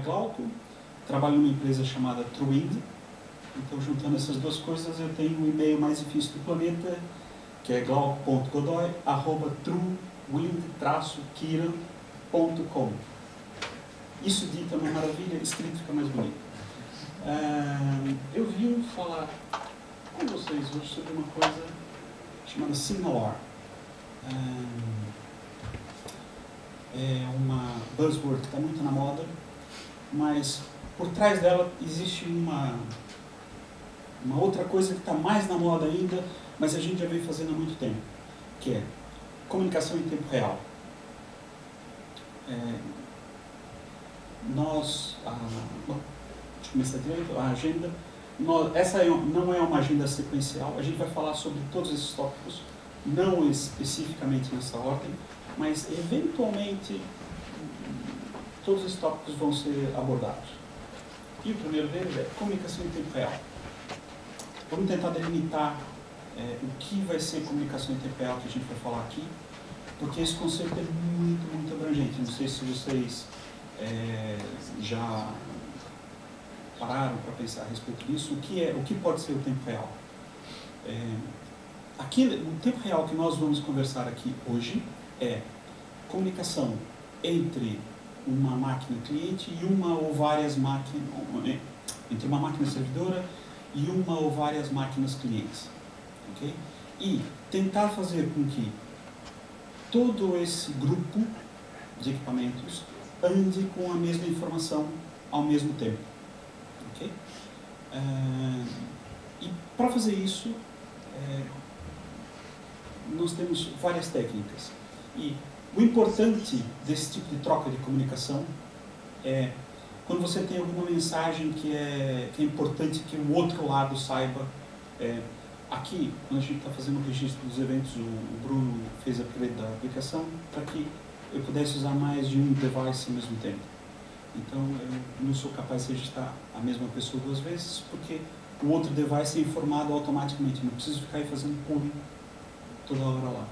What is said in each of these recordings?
é Glauco, trabalho numa empresa chamada Truewind. Então, juntando essas duas coisas, eu tenho o e-mail mais difícil do planeta, que é glauco.godoy@truewind-kiran.com. Isso dito é uma maravilha, escrito fica mais bonito. Eu vim falar com vocês hoje sobre uma coisa chamada SignalR. É uma buzzword que está muito na moda, mas por trás dela existe uma outra coisa que está mais na moda ainda, mas a gente já vem fazendo há muito tempo, que é comunicação em tempo real. Deixa eu começar direito, a agenda. Essa não é uma agenda sequencial, a gente vai falar sobre todos esses tópicos, não especificamente nessa ordem, mas eventualmente todos esses tópicos vão ser abordados. E o primeiro deles é comunicação em tempo real. Vamos tentar delimitar o que vai ser comunicação em tempo real que a gente vai falar aqui, porque esse conceito é muito, muito abrangente. Não sei se vocês já pararam para pensar a respeito disso. O que pode ser o tempo real? O tempo real que nós vamos conversar aqui hoje é comunicação entre uma máquina cliente e uma ou várias máquinas, entre uma máquina servidora e uma ou várias máquinas clientes. Okay? E tentar fazer com que todo esse grupo de equipamentos ande com a mesma informação ao mesmo tempo. Okay? E para fazer isso, nós temos várias técnicas. E o importante desse tipo de troca de comunicação é quando você tem alguma mensagem que é importante que o outro lado saiba. Aqui, quando a gente está fazendo o registro dos eventos, o Bruno fez a upgrade da aplicação para que eu pudesse usar mais de um device ao mesmo tempo. Então, eu não sou capaz de registrar a mesma pessoa duas vezes, porque o outro device é informado automaticamente. Não preciso ficar aí fazendo pooling toda hora lá.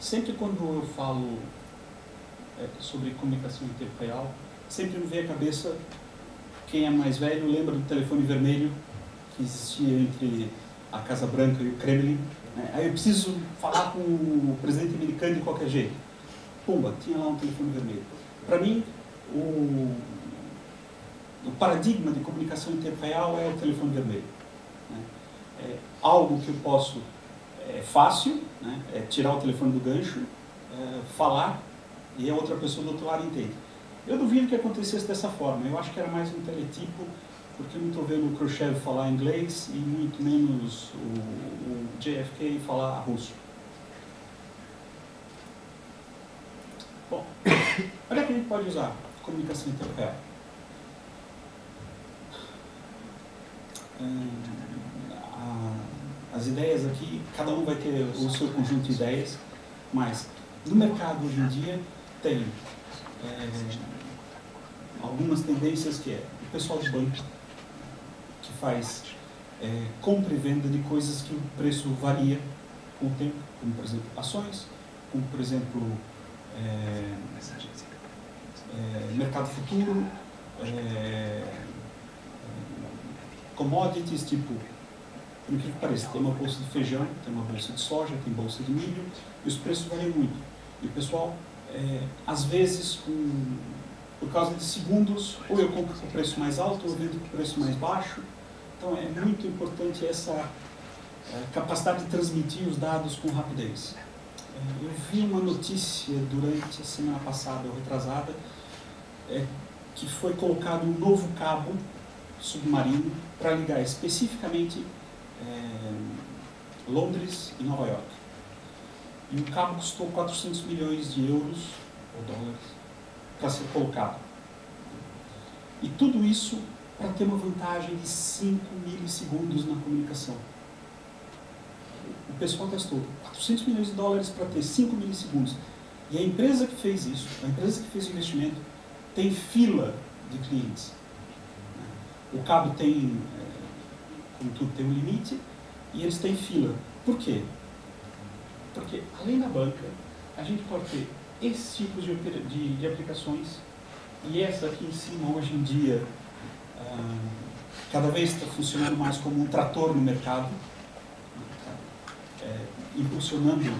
Sempre quando eu falo sobre comunicação em tempo real, sempre me vem à cabeça quem é mais velho lembra do telefone vermelho que existia entre a Casa Branca e o Kremlin. Aí eu preciso falar com o presidente americano de qualquer jeito. Pumba, tinha lá um telefone vermelho. Para mim, o paradigma de comunicação em tempo real é o telefone vermelho. É algo que eu posso... É fácil, né? É tirar o telefone do gancho, falar, e a outra pessoa do outro lado entende. Eu duvido que acontecesse dessa forma. Eu acho que era mais um teletipo, porque eu não estou vendo o Khrushchev falar inglês e muito menos o JFK falar russo. Bom, olha que a gente pode usar comunicação em tempo real. As ideias aqui, cada um vai ter o seu conjunto de ideias, mas no mercado hoje em dia tem algumas tendências que é o pessoal do banco que faz compra e venda de coisas que o preço varia com o tempo, como por exemplo ações, como por exemplo mercado futuro, commodities tipo... Por que parece, tem uma bolsa de feijão, tem uma bolsa de soja, tem bolsa de milho, e os preços variam muito. E o pessoal, às vezes, por causa de segundos, ou eu compro com o preço mais alto, ou eu vendo com o preço mais baixo. Então, é muito importante essa capacidade de transmitir os dados com rapidez. Eu vi uma notícia durante a semana passada, ou retrasada, que foi colocado um novo cabo submarino para ligar especificamente Londres e Nova York. E o cabo custou 400 milhões de euros, ou dólares, para ser colocado. E tudo isso para ter uma vantagem de 5 milissegundos na comunicação. O pessoal gastou 400 milhões de dólares para ter 5 milissegundos. E a empresa que fez isso, a empresa que fez o investimento, tem fila de clientes. O cabo tem... Como tudo tem um limite, e eles têm fila. Por quê? Porque, além da banca, a gente pode ter esse tipo de aplicações e essa aqui em cima hoje em dia cada vez está funcionando mais como um trator no mercado, impulsionando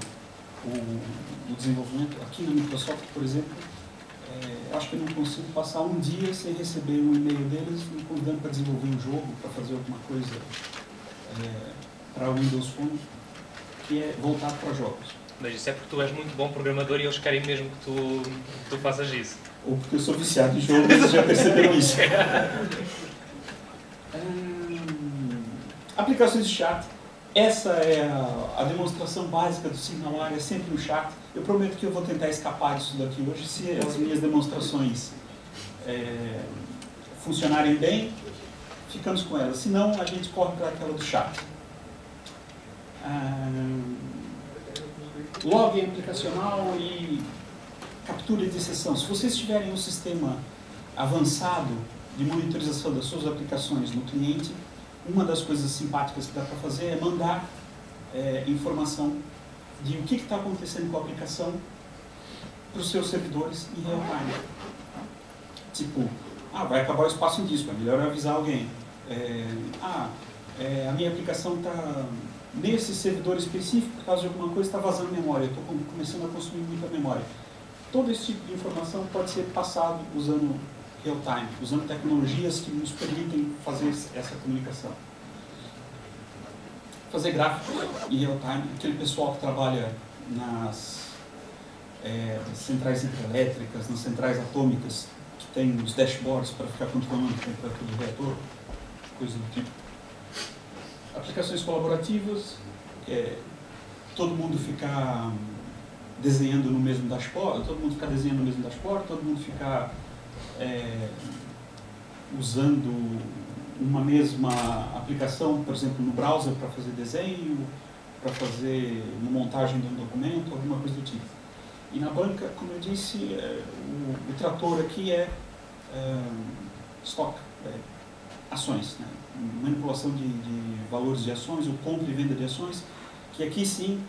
o desenvolvimento. Aqui na Microsoft, por exemplo, acho que eu não consigo passar um dia sem receber um e-mail deles me convidando para desenvolver um jogo, para fazer alguma coisa para o Windows Phone, que é voltado para jogos. Mas isso é porque tu és muito bom programador e eles querem mesmo que tu faças isso. Ou porque eu sou viciado em jogos, vocês já perceberam isso. Aplicações de chat. Essa é a demonstração básica do SignalR, é sempre no chat. Eu prometo que eu vou tentar escapar disso daqui hoje. Se as minhas demonstrações funcionarem bem, ficamos com elas. Se não, a gente corre para a tela do chat. Login aplicacional e captura de sessão. Se vocês tiverem um sistema avançado de monitorização das suas aplicações no cliente, uma das coisas simpáticas que dá para fazer é mandar informação de o que está acontecendo com a aplicação para os seus servidores em real time. Tipo, vai acabar o espaço em disco, é melhor avisar alguém. A minha aplicação está nesse servidor específico, por causa de alguma coisa, está vazando memória, estou começando a consumir muita memória. Todo esse tipo de informação pode ser passado usando real-time, usando tecnologias que nos permitem fazer essa comunicação. Fazer gráficos em real-time, aquele pessoal que trabalha nas centrais hidrelétricas, nas centrais atômicas, que tem os dashboards para ficar controlando a temperatura do reator, coisa do tipo. Aplicações colaborativas, todo mundo ficar desenhando no mesmo dashboard, todo mundo ficar usando uma mesma aplicação, por exemplo, no browser para fazer desenho, para fazer uma montagem de um documento, alguma coisa do tipo. E na banca, como eu disse, o trator aqui é stock, ações, né? Manipulação de valores de ações, ou compra e venda de ações, que aqui sim,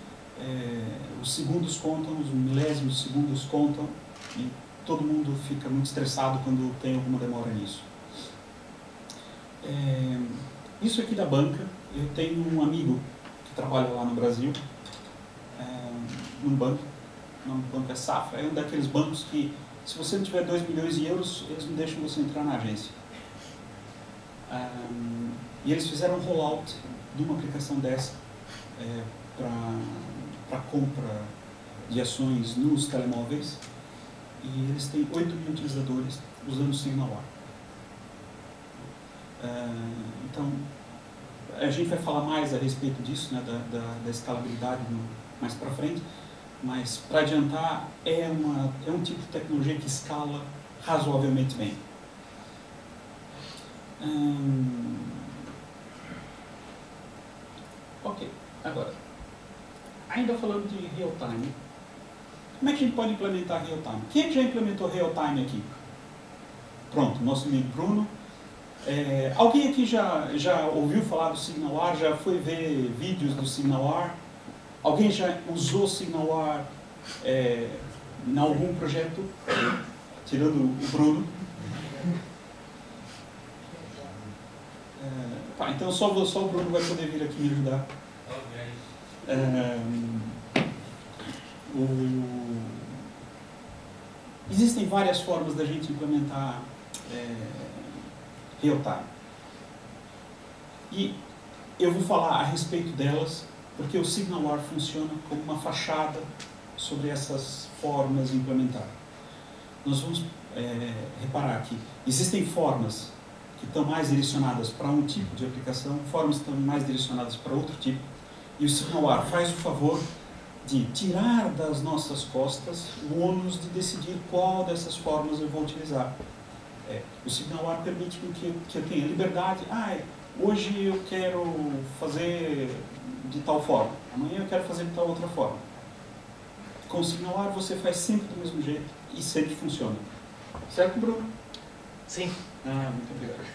os segundos contam, os milésimos de segundos contam, e todo mundo fica muito estressado quando tem alguma demora nisso. Isso aqui da banca, eu tenho um amigo que trabalha lá no Brasil, num banco, não, o banco é Safra, é um daqueles bancos que, se você não tiver 2 milhões de euros, eles não deixam você entrar na agência. E eles fizeram um rollout de uma aplicação dessa para compra de ações nos telemóveis, e eles têm 8 mil utilizadores usando o SignalR. Então, a gente vai falar mais a respeito disso, né, da escalabilidade mais para frente, mas para adiantar, é um tipo de tecnologia que escala razoavelmente bem. Ok, agora, ainda falando de real-time, como é que a gente pode implementar real-time? Quem é que já implementou real-time aqui? Pronto, nosso amigo Bruno. Alguém aqui já ouviu falar do SignalR? Já foi ver vídeos do SignalR? Alguém já usou SignalR em algum projeto? Tirando o Bruno. Então só o Bruno vai poder vir aqui me ajudar. Existem várias formas da gente implementar real-time. E eu vou falar a respeito delas, porque o SignalR funciona como uma fachada sobre essas formas de implementar. Nós vamos reparar que existem formas que estão mais direcionadas para um tipo de aplicação, formas que estão mais direcionadas para outro tipo, e o SignalR faz o favor de tirar das nossas costas o ônus de decidir qual dessas formas eu vou utilizar. O SignalR permite que eu tenha liberdade. Hoje eu quero fazer de tal forma, amanhã eu quero fazer de tal outra forma. Com o SignalR você faz sempre do mesmo jeito e sempre funciona. Certo, Bruno? Sim. Muito obrigado.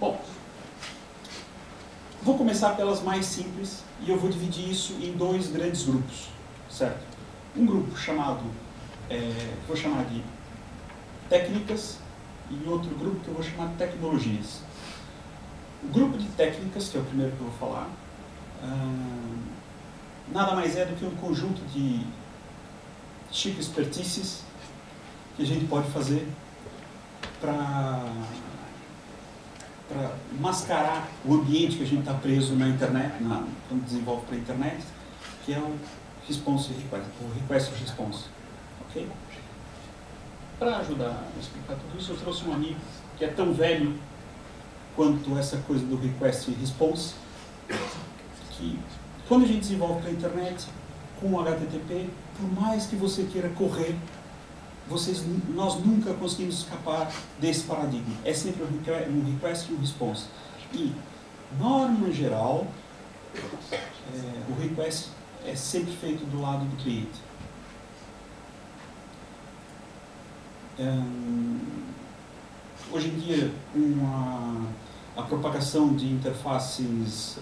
Bom, vou começar pelas mais simples e eu vou dividir isso em 2 grandes grupos, certo? Um grupo chamado, vou chamar de técnicas e outro grupo que eu vou chamar de tecnologias. O grupo de técnicas, que é o primeiro que eu vou falar, nada mais é do que um conjunto de chique expertices que a gente pode fazer para mascarar o ambiente que a gente está preso na internet, quando desenvolve para a internet, que é o Request-Response. Okay? Para ajudar a explicar tudo isso, eu trouxe um amigo que é tão velho quanto essa coisa do Request-Response, que quando a gente desenvolve para a internet, com o HTTP, por mais que você queira correr, nós nunca conseguimos escapar desse paradigma. É sempre um request e um response. E, norma geral, o request é sempre feito do lado do cliente. Hoje em dia, a propagação de interfaces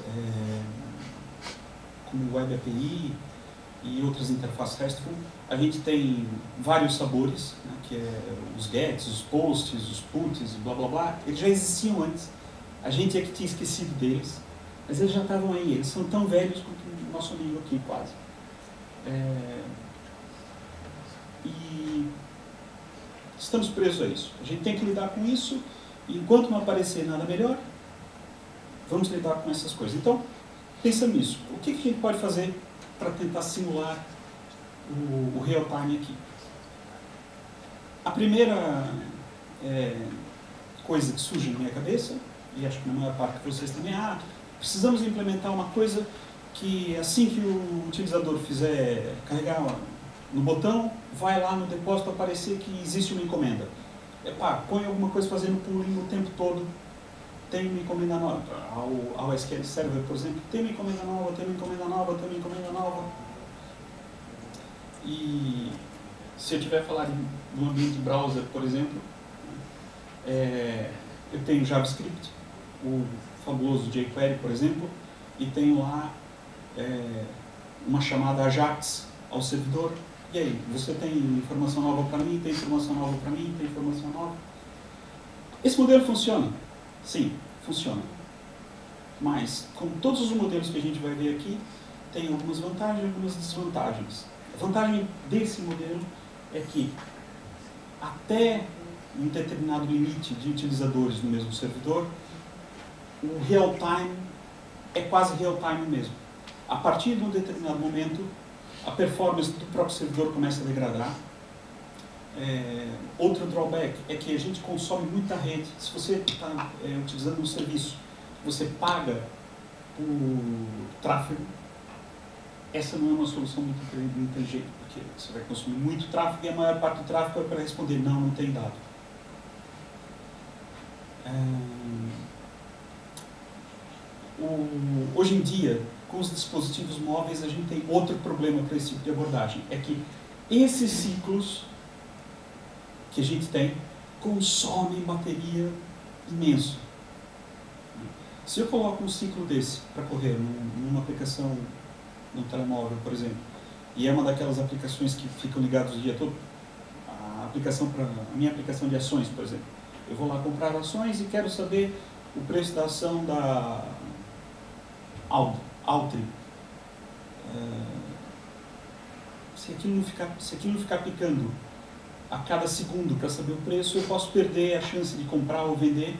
como Web API e outras interfaces RESTful, a gente tem vários sabores, né, que é os gets, os posts, os puts, blá blá blá. Eles já existiam antes, a gente é que tinha esquecido deles, mas eles já estavam aí, eles são tão velhos quanto o nosso amigo aqui, quase. E estamos presos a isso, a gente tem que lidar com isso, e enquanto não aparecer nada melhor, vamos lidar com essas coisas. Então, pensa nisso, o que a gente pode fazer para tentar simular o real time aqui. A primeira coisa que surge na minha cabeça, e acho que na maior parte de vocês também, precisamos implementar uma coisa que assim que o utilizador fizer carregar no botão, vai lá no depósito aparecer que existe uma encomenda. Põe alguma coisa fazendo pooling o tempo todo. Tem uma encomenda nova, ao SQL Server, por exemplo, tem uma encomenda nova, tem uma encomenda nova, tem uma encomenda nova. E se eu tiver falado de um ambiente browser, por exemplo, eu tenho JavaScript, o famoso JQuery, por exemplo, e tenho lá uma chamada AJAX ao servidor. E aí, você tem informação nova para mim, tem informação nova para mim, tem informação nova. Esse modelo funciona. Sim, funciona. Mas, como todos os modelos que a gente vai ver aqui, tem algumas vantagens e algumas desvantagens. A vantagem desse modelo é que, até um determinado limite de utilizadores no mesmo servidor, o real-time é quase real-time mesmo. A partir de um determinado momento, a performance do próprio servidor começa a degradar. Outro drawback é que a gente consome muita rede. Se você está utilizando um serviço, você paga por tráfego. Essa não é uma solução muito inteligente, porque você vai consumir muito tráfego e a maior parte do tráfego é para responder não, não tem dado. Hoje em dia, com os dispositivos móveis, a gente tem outro problema para esse tipo de abordagem. É que esses ciclos que a gente tem, consome bateria imenso. Se eu coloco um ciclo desse para correr numa aplicação, num telemóvel, por exemplo, e é uma daquelas aplicações que ficam ligadas o dia todo, a minha aplicação de ações, por exemplo, eu vou lá comprar ações e quero saber o preço da ação da Altri. Se aquilo não ficar picando a cada segundo para saber o preço, eu posso perder a chance de comprar ou vender.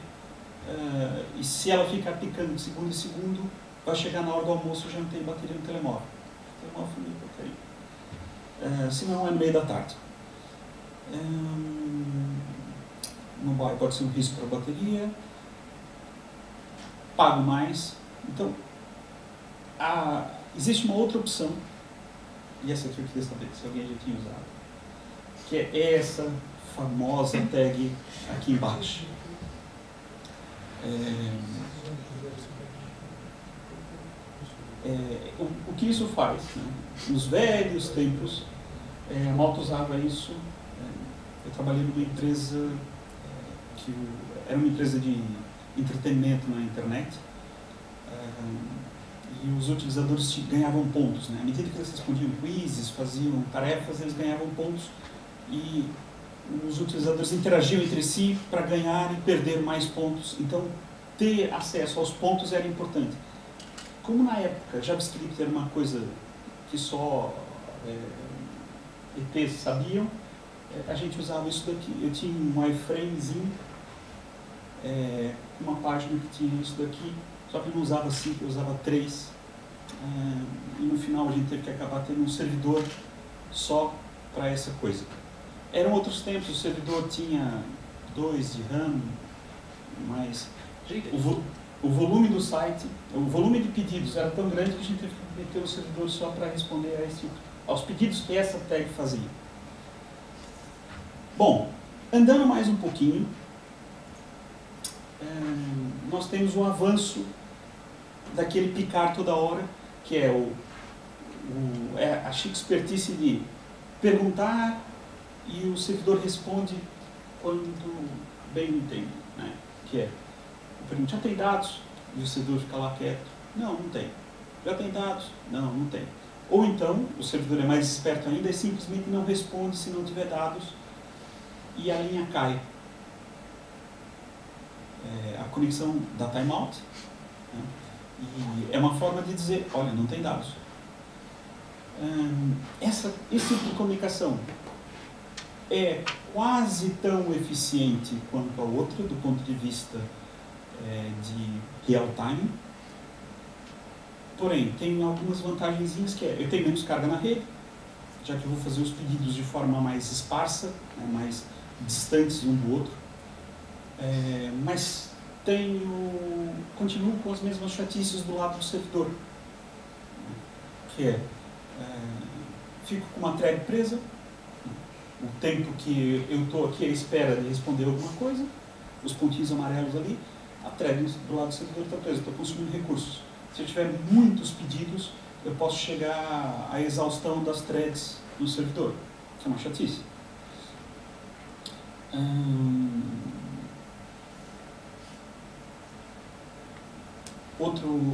E se ela ficar picando de segundo em segundo, vai chegar na hora do almoço, eu já não tenho bateria no telemóvel. Se não, é no meio da tarde. Pode ser um risco para a bateria. Pago mais. Então, existe uma outra opção, e essa aqui eu queria saber se alguém já tinha usado, que é essa famosa tag aqui embaixo. O que isso faz? Né? Nos velhos tempos, a malta usava isso. Eu trabalhei numa empresa que era uma empresa de entretenimento na internet. E os utilizadores ganhavam pontos. Né? À medida que eles respondiam quizzes, faziam tarefas, eles ganhavam pontos. E os utilizadores interagiam entre si para ganhar e perder mais pontos. Então, ter acesso aos pontos era importante. Como na época, JavaScript era uma coisa que só ETs sabiam, a gente usava isso daqui. Eu tinha um iframezinho, uma página que tinha isso daqui, só que eu não usava 5, eu usava 3. E no final a gente teve que acabar tendo um servidor só para essa coisa. Eram outros tempos, o servidor tinha 2 de RAM, mas o volume do site, o volume de pedidos era tão grande que a gente teve que meter o servidor só para responder a esse, aos pedidos que essa tag fazia. Bom, andando mais um pouquinho, nós temos um avanço daquele picar toda hora, que é a chique expertise de perguntar e o servidor responde quando bem entende, né? Que é, eu pergunto, já tem dados? E o servidor fica lá quieto. Não, não tem. Já tem dados? Não, não tem. Ou então, o servidor é mais esperto ainda e simplesmente não responde se não tiver dados e a linha cai. A conexão dá timeout, né? E é uma forma de dizer, olha, não tem dados. Esse tipo de comunicação é quase tão eficiente quanto a outra, do ponto de vista de real time. Porém, tem algumas vantagenzinhas, que é, eu tenho menos carga na rede, já que eu vou fazer os pedidos de forma mais esparsa, né, mais distantes um do outro. Mas continuo com as mesmas chatices do lado do servidor, que é, fico com uma thread presa, o tempo que eu estou aqui à espera de responder alguma coisa, os pontinhos amarelos ali, a thread do lado do servidor está presa, estou consumindo recursos. Se eu tiver muitos pedidos, eu posso chegar à exaustão das threads no servidor, que é uma chatice.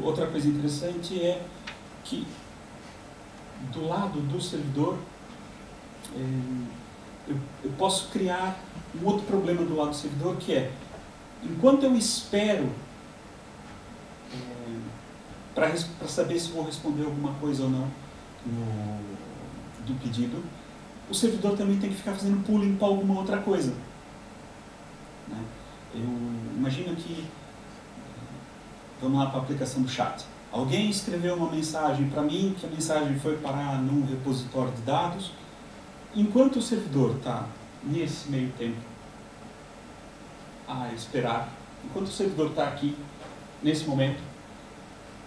Outra coisa interessante é que, do lado do servidor, eu posso criar um outro problema do lado do servidor, que é, enquanto eu espero para saber se vou responder alguma coisa ou não do pedido, o servidor também tem que ficar fazendo pooling para alguma outra coisa, né? Eu imagino que, vamos lá para a aplicação do chat. Alguém escreveu uma mensagem para mim, que a mensagem foi parar num repositório de dados. Enquanto o servidor está nesse meio tempo a esperar, enquanto o servidor está aqui, nesse momento,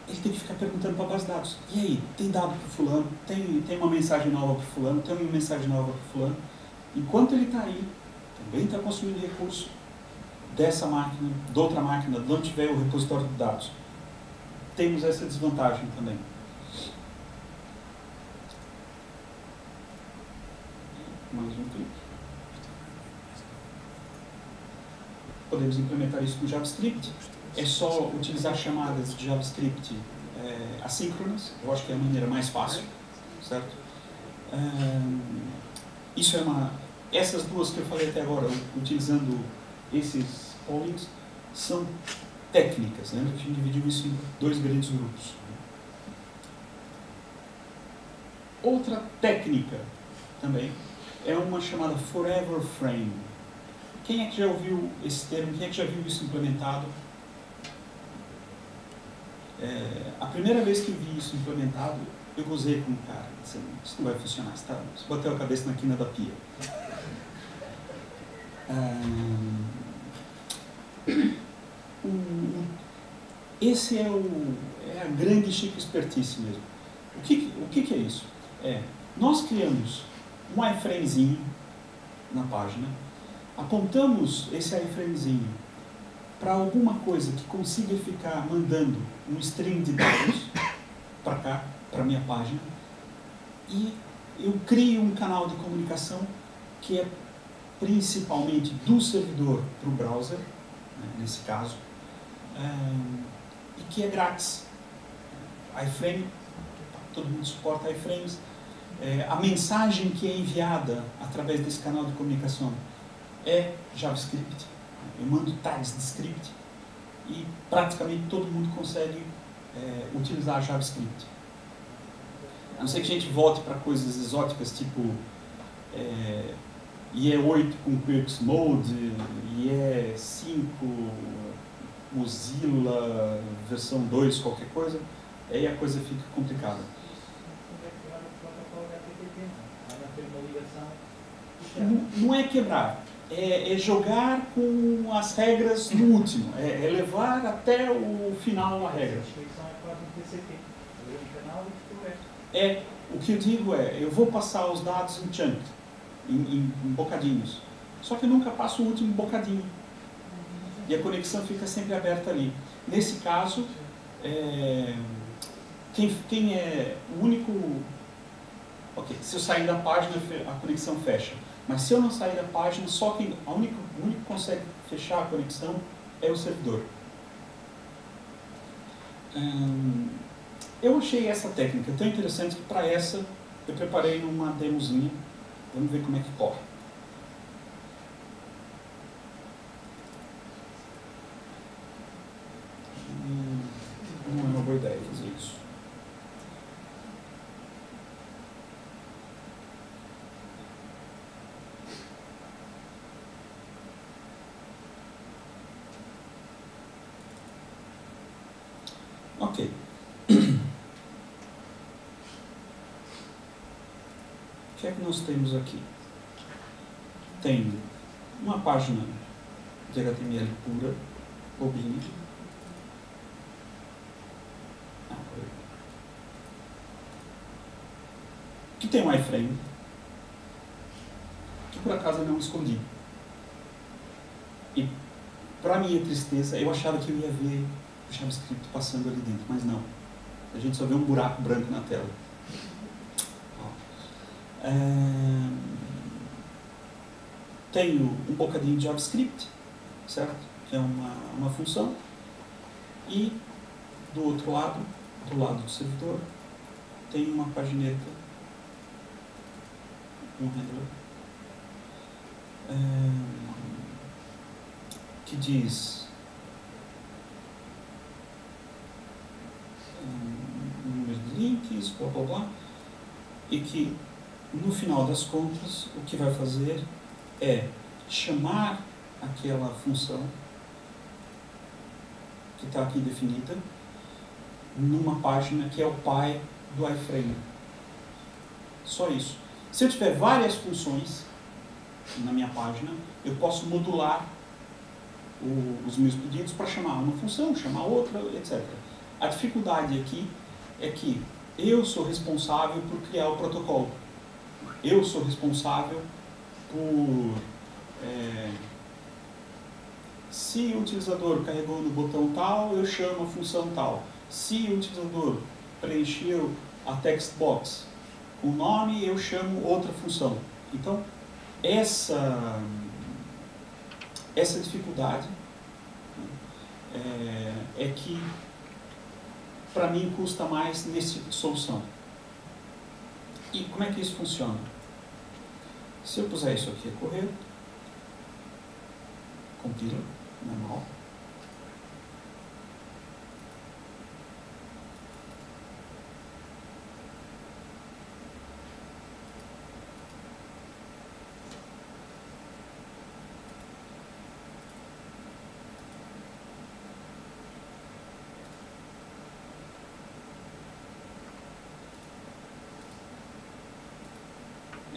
ele tem que ficar perguntando para a base de dados. E aí, tem dado para o fulano? Tem uma mensagem nova para o fulano? Tem uma mensagem nova para o fulano? Enquanto ele está aí, também está consumindo recurso dessa máquina, de outra máquina, de onde tiver o repositório de dados. Temos essa desvantagem também. Mais um clique. Podemos implementar isso com JavaScript. É só utilizar chamadas de JavaScript assíncronas. Eu acho que é a maneira mais fácil, certo? Isso é uma... Essas duas que eu falei até agora, utilizando esses poolings, são técnicas, né? A gente dividiu isso em dois grandes grupos. Outra técnica também é uma chamada Forever Frame. Quem é que já ouviu esse termo? Quem é que já viu isso implementado? A primeira vez que eu vi isso implementado, eu gozei com o cara, dizendo, isso não vai funcionar, você bateu a cabeça na quina da pia. Esse é a grande chique expertise mesmo. O que é isso? Nós criamos um iframezinho na página, apontamos esse iframezinho para alguma coisa que consiga ficar mandando um stream de dados para cá, para minha página, e eu crio um canal de comunicação que é principalmente do servidor para o browser, né, nesse caso, e que é grátis. iFrame, todo mundo suporta iFrames. A mensagem que é enviada através desse canal de comunicação é JavaScript. Eu mando tags de script e praticamente todo mundo consegue utilizar JavaScript. A não ser que a gente volte para coisas exóticas tipo IE8 com Quirks Mode, IE5, Mozilla, versão 2, qualquer coisa, aí a coisa fica complicada. Não é quebrar, é jogar com as regras no último, é levar até o final a regra. É, o que eu digo é, eu vou passar os dados em chunk, em bocadinhos, só que eu nunca passo o último bocadinho. E a conexão fica sempre aberta ali. Nesse caso, quem é o único... Ok, se eu sair da página, a conexão fecha. Mas se eu não sair da página, só quem... O único que consegue fechar a conexão é o servidor. Eu achei essa técnica tão interessante que para essa eu preparei uma demozinha. Vamos ver como é que corre. Não é uma boa ideia fazer isso. Ok. O que é que nós temos aqui? Tem uma página de HTML pura, bobinha. Que tem um iframe, que por acaso eu não escondi. E, para minha tristeza, eu achava que eu ia ver o JavaScript passando ali dentro, mas não. A gente só vê um buraco branco na tela. Tenho um bocadinho de JavaScript, certo? Que é uma função. E do outro lado, do lado do servidor, tem uma pagineta, um handler, que diz número de links, blá blá blá, e que no final das contas, o que vai fazer é chamar aquela função que está aqui definida numa página que é o pai do iframe. Só isso. Se eu tiver várias funções na minha página, eu posso modular os meus pedidos para chamar uma função, chamar outra, etc. A dificuldade aqui é que eu sou responsável por criar o protocolo. Eu sou responsável por... se o utilizador carregou no botão tal, eu chamo a função tal. Se o utilizador preencheu a text box com o nome, eu chamo outra função. Então, essa dificuldade é que, para mim, custa mais nesse tipo de solução. E como é que isso funciona? Se eu puser isso aqui a correr, compila, normal.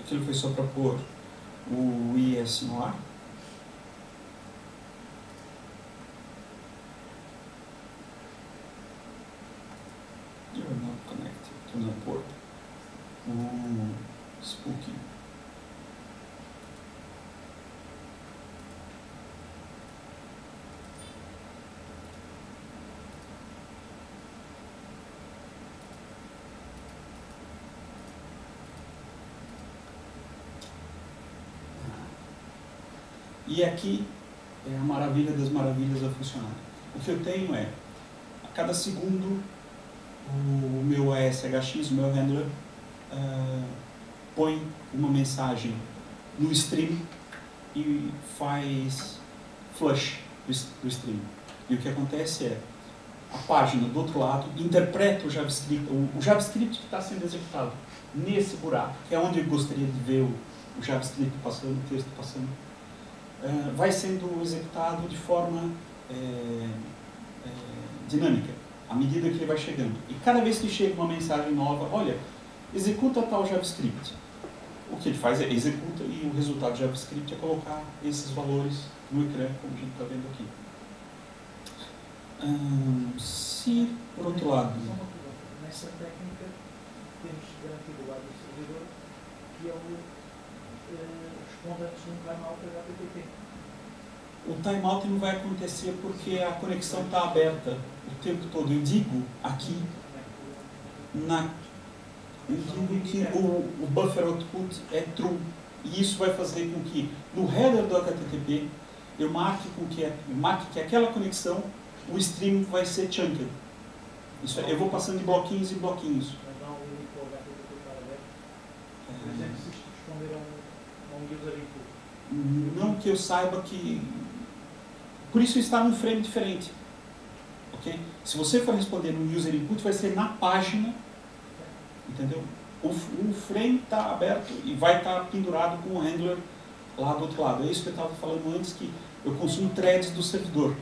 Aquilo foi só para pôr o IS no ar. You're not connected to the port. Spooky. E aqui é a maravilha das maravilhas a funcionar. O que eu tenho é, a cada segundo, o meu ASHX, o meu handler, põe uma mensagem no stream e faz flush do stream. E o que acontece é, a página do outro lado interpreta o JavaScript que está sendo executado nesse buraco, que é onde eu gostaria de ver o JavaScript passando, o texto passando, vai sendo executado de forma dinâmica, à medida que ele vai chegando. E cada vez que chega uma mensagem nova, olha, executa tal JavaScript. O que ele faz é executa e o resultado do JavaScript é colocar esses valores no ecrã, como a gente está vendo aqui. Se, por outro lado... Nessa técnica, temos garantido o lado do servidor, que é o responde-nos no timeout da HTTP. O timeout não vai acontecer porque a conexão está aberta o tempo todo. Eu digo aqui, eu digo que o buffer output é true. E isso vai fazer com que, no header do HTTP, eu marque, que aquela conexão, o stream vai ser chunked. Isso é, eu vou passando de bloquinhos em bloquinhos. Não que eu saiba que... Por isso está num frame diferente. Okay? Se você for responder no user input, vai ser na página. Entendeu? O frame está aberto e vai estar pendurado com o handler lá do outro lado. É isso que eu estava falando antes, que eu consumo threads do servidor.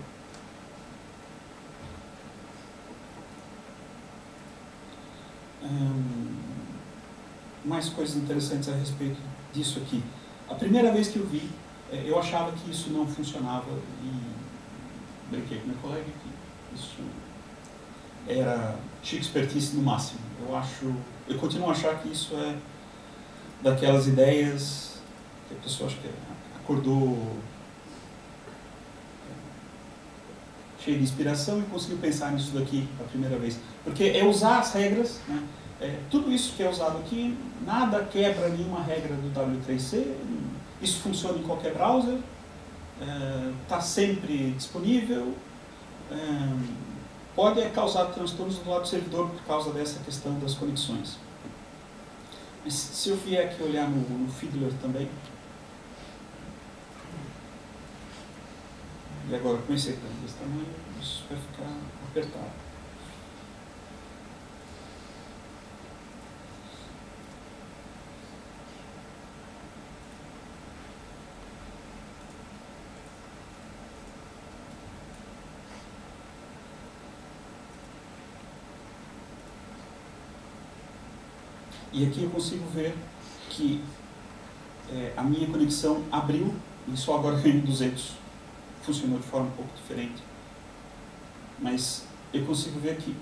Mais coisas interessantes a respeito disso aqui. A primeira vez que eu vi, eu achava que isso não funcionava e brinquei com meu colega que isso era chique expertise no máximo. Eu continuo a achar que isso é daquelas ideias que a pessoa acho que acordou cheia de inspiração e conseguiu pensar nisso daqui a primeira vez. Porque é usar as regras, né? Tudo isso que é usado aqui, nada quebra nenhuma regra do W3C, isso funciona em qualquer browser, está sempre disponível, pode causar transtornos do lado do servidor por causa dessa questão das conexões. Mas se eu vier aqui olhar no Fiddler também, e agora com esse ecrã desse tamanho, isso vai ficar apertado. E aqui eu consigo ver que a minha conexão abriu e só agora ganhei 200. Funcionou de forma um pouco diferente. Mas eu consigo ver que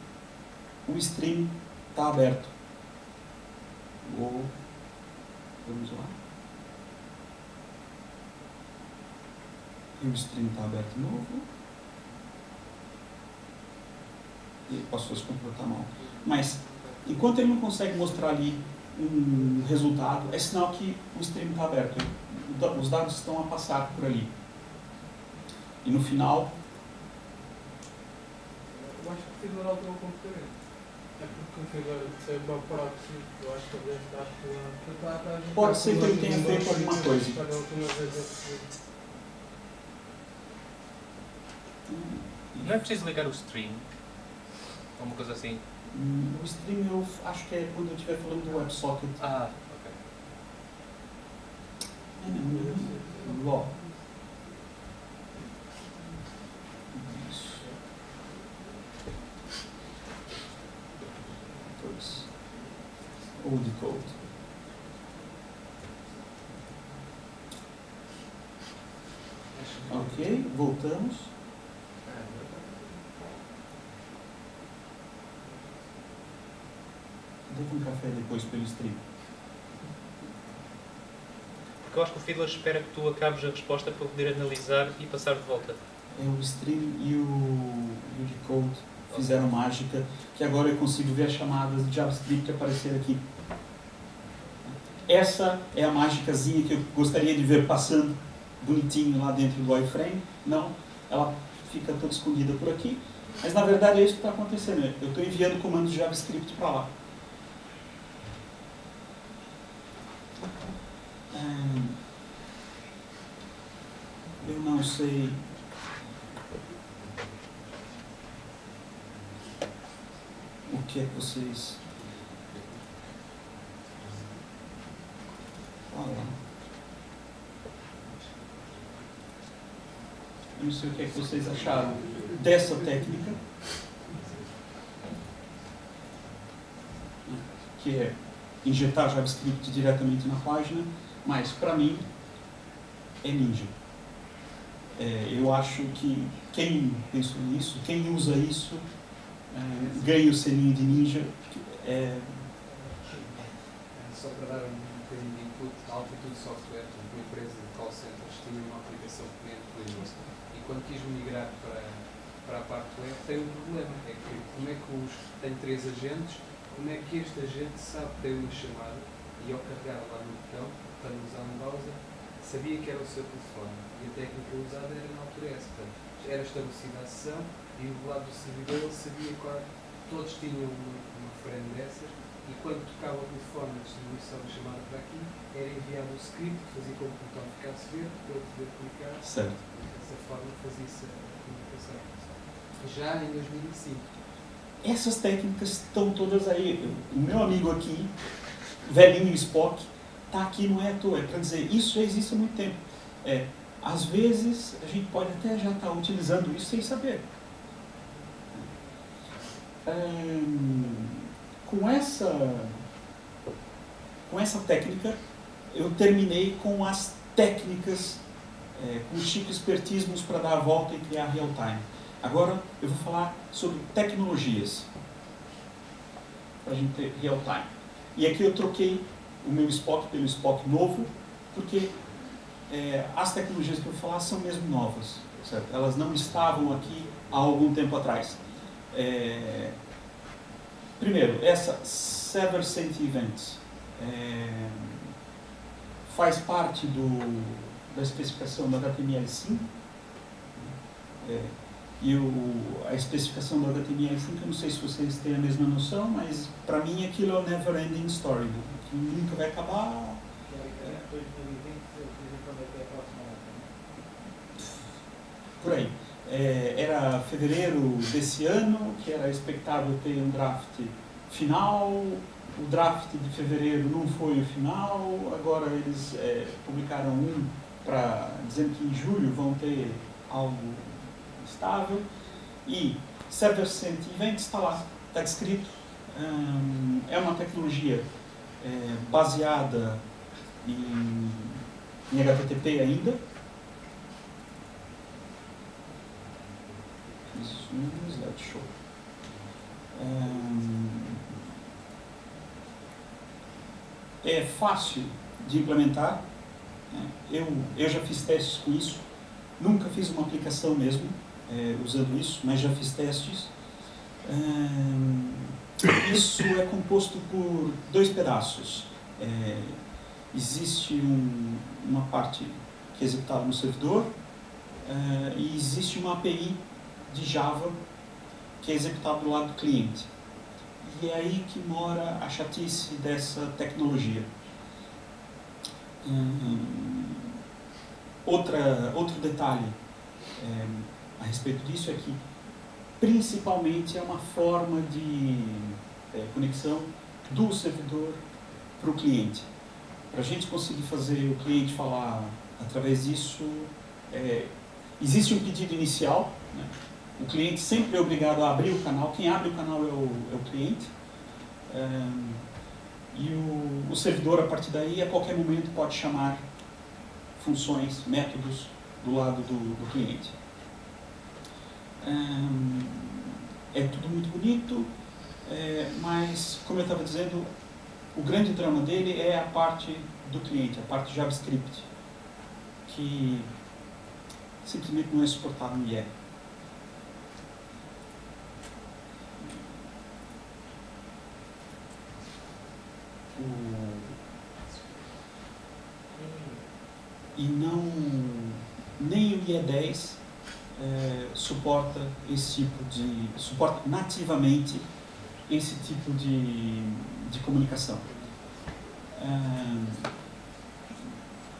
o stream está aberto. Vamos lá. E o stream está aberto de novo. E passou a se comportar mal. Mas... enquanto ele não consegue mostrar ali um resultado, é sinal que o stream está aberto. Os dados estão a passar por ali. E no final... eu acho que configurar o teu computador. É porque configurar sempre o proxy, eu acho que eu devo dar pela... Pode ser que ele tenha feito alguma coisa. Não é preciso ligar o stream? Alguma coisa assim? O stream eu acho que é quando eu estiver falando do WebSocket. Ah, ok. Ló. Ou de code. Ok, voltamos. Um café depois pelo stream. Porque eu acho que o Fiddler espera que tu acabes a resposta para poder analisar e passar de volta. O stream e o decode fizeram mágica, que agora eu consigo ver as chamadas de JavaScript aparecer aqui. Essa é a mágicazinha que eu gostaria de ver passando bonitinho lá dentro do iframe. Não, ela fica toda escondida por aqui. Mas na verdade é isso que está acontecendo. Eu estou enviando comandos de JavaScript para lá. Não sei. O que é que vocês falam? Eu não sei o que é que vocês acharam dessa técnica, que é injetar JavaScript diretamente na página, mas para mim é ninja. Eu acho que quem pensou nisso, quem usa isso, ganha o selinho de ninja. Só para dar um bocadinho de input, a Altitude Software, uma empresa de call centers, tinha uma aplicação cliente Linux e quando quis migrar para a parte web tem um problema, é que como é que tem três agentes, como é que este agente sabe que tem uma chamada e ao carregar lá no botão, para usar um browser, sabia que era o seu telefone e a técnica usada era na altura essa, portanto, era estabelecida a sessão e do lado do servidor ele sabia qual, todos tinham uma frame dessas. E quando tocava o telefone na distribuição de chamada para aqui, era enviado um script que fazia com que o botão ficasse verde para ele poder clicar. Certo. E dessa forma fazia-se a comunicação. Já em 2005. Essas técnicas estão todas aí. O meu amigo aqui, velhinho Spock, está aqui, não é à toa. É para dizer, isso existe há muito tempo. Às vezes, a gente pode até já estar utilizando isso sem saber. Com essa técnica, eu terminei com as técnicas, com chique expertismos para dar a volta e criar real-time. Agora eu vou falar sobre tecnologias, para a gente ter real-time. E aqui eu troquei o meu Spock pelo Spock novo, porque as tecnologias que eu vou falar são mesmo novas, certo? Elas não estavam aqui há algum tempo atrás. Primeiro, essa Server-Sent Events faz parte da especificação da HTML5 e a especificação da HTML5, eu não sei se vocês têm a mesma noção, mas para mim aquilo é o never ending story, que nunca vai acabar. Por aí. Era fevereiro desse ano, que era expectável ter um draft final, o draft de fevereiro não foi o final, agora eles publicaram um dizendo que em julho vão ter algo estável, e Server-Sent Events está lá, está descrito, é uma tecnologia baseada em HTTP ainda. Show. É fácil de implementar, eu já fiz testes com isso, nunca fiz uma aplicação mesmo usando isso, mas já fiz testes. Isso é composto por dois pedaços. Existe uma parte que é executada no servidor e existe uma API de Java que é executado do lado do cliente. E é aí que mora a chatice dessa tecnologia. Outro detalhe a respeito disso é que principalmente é uma forma de conexão do servidor para o cliente. Para a gente conseguir fazer o cliente falar através disso, existe um pedido inicial, né? O cliente sempre é obrigado a abrir o canal, quem abre o canal é o cliente. E o servidor, a partir daí, a qualquer momento pode chamar funções, métodos do lado do cliente. É tudo muito bonito, mas, como eu estava dizendo, o grande drama dele é a parte do cliente, a parte JavaScript, que simplesmente não é suportado no IE. E nem o IE10 suporta suporta nativamente esse tipo de comunicação.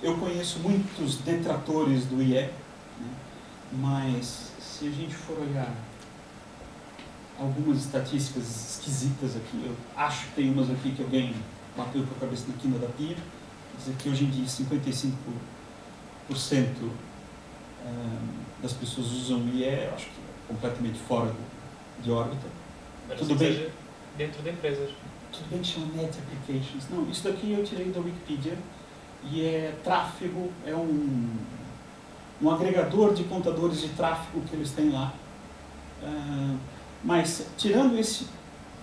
Eu conheço muitos detratores do IE, né? Mas se a gente for olhar algumas estatísticas esquisitas aqui, eu acho que tem umas aqui que alguém bateu com a cabeça na quina da pia, mas aqui hoje em dia 55% das pessoas usam IE, eu acho que é completamente fora de órbita. Mas tudo bem, seja dentro de empresas. Tudo bem que chama Net Applications. Não, isso daqui eu tirei da Wikipedia e é tráfego, é um agregador de contadores de tráfego que eles têm lá. Mas, tirando esse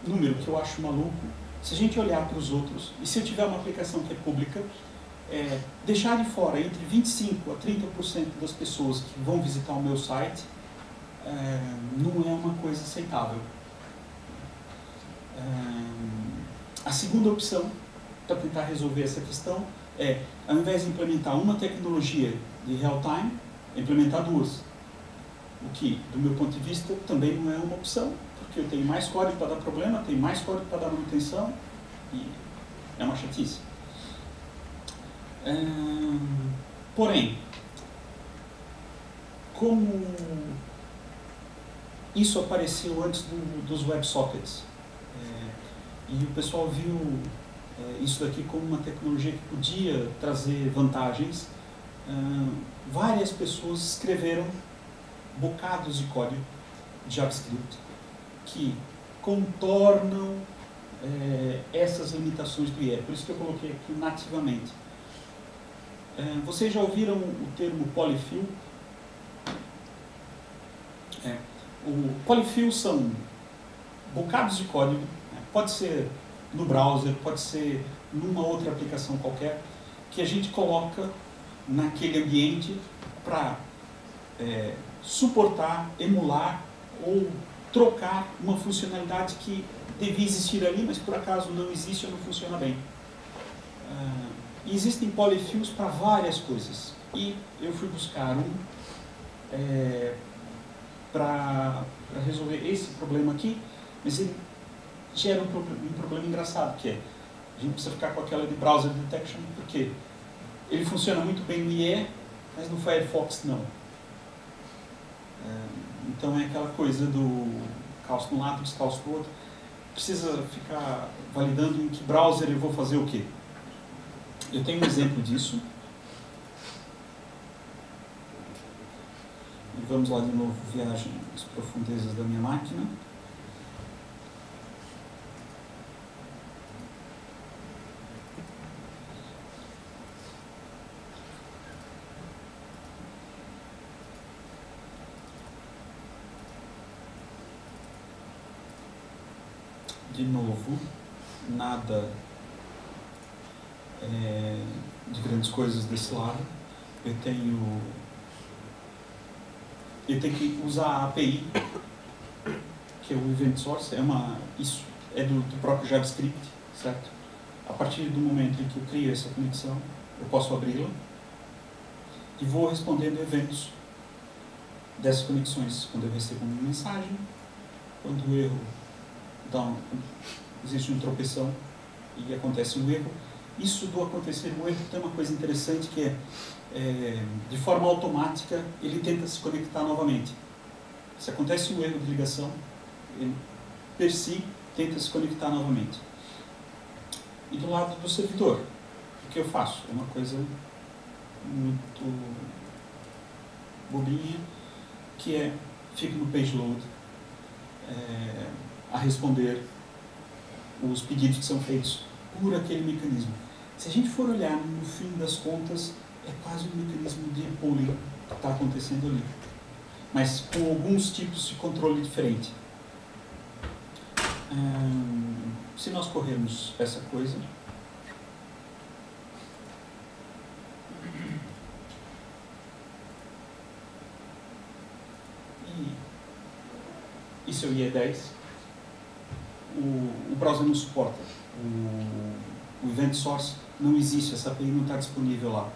número que eu acho maluco, se a gente olhar para os outros, e se eu tiver uma aplicação que é pública, deixar de fora entre 25% a 30% das pessoas que vão visitar o meu site não é uma coisa aceitável. A segunda opção para tentar resolver essa questão é, ao invés de implementar uma tecnologia de real-time, implementar duas. O que, do meu ponto de vista, também não é uma opção, porque eu tenho mais código para dar problema, tenho mais código para dar manutenção, e é uma chatice. Porém, como isso apareceu antes dos WebSockets, e o pessoal viu isso daqui como uma tecnologia que podia trazer vantagens, várias pessoas escreveram bocados de código de JavaScript que contornam essas limitações do IE. Por isso que eu coloquei aqui nativamente. Vocês já ouviram o termo polyfill? O polyfill são bocados de código, pode ser no browser, pode ser numa outra aplicação qualquer, que a gente coloca naquele ambiente para suportar, emular ou trocar uma funcionalidade que devia existir ali, mas por acaso não existe ou não funciona bem. Existem polyfills para várias coisas. E eu fui buscar um para resolver esse problema aqui, mas ele gera um problema engraçado, que é a gente precisa ficar com aquela de browser detection, porque ele funciona muito bem no IE, mas no Firefox não. Então é aquela coisa do calço no lado, descalço no outro. Precisa ficar validando em que browser eu vou fazer o quê. Eu tenho um exemplo disso. E vamos lá de novo, viagem às profundezas da minha máquina. De novo, nada de grandes coisas desse lado. Eu tenho que usar a API, que é o event source, isso é do próprio JavaScript, certo? A partir do momento em que eu crio essa conexão, eu posso abri-la e vou respondendo eventos dessas conexões. Quando eu recebo uma mensagem, quando eu existe uma tropeção e acontece um erro. Isso do acontecer um erro tem uma coisa interessante que é de forma automática, ele tenta se conectar novamente. Se acontece um erro de ligação, ele, per si, tenta se conectar novamente. E do lado do servidor, o que eu faço? É uma coisa muito bobinha, que é, fico no page load, a responder os pedidos que são feitos por aquele mecanismo. Se a gente for olhar no fim das contas, é quase um mecanismo de pooling que está acontecendo ali, mas com alguns tipos de controle diferente. Se nós corrermos essa coisa, e se eu ia 10, o browser não suporta, o event source não existe, essa API não está disponível lá.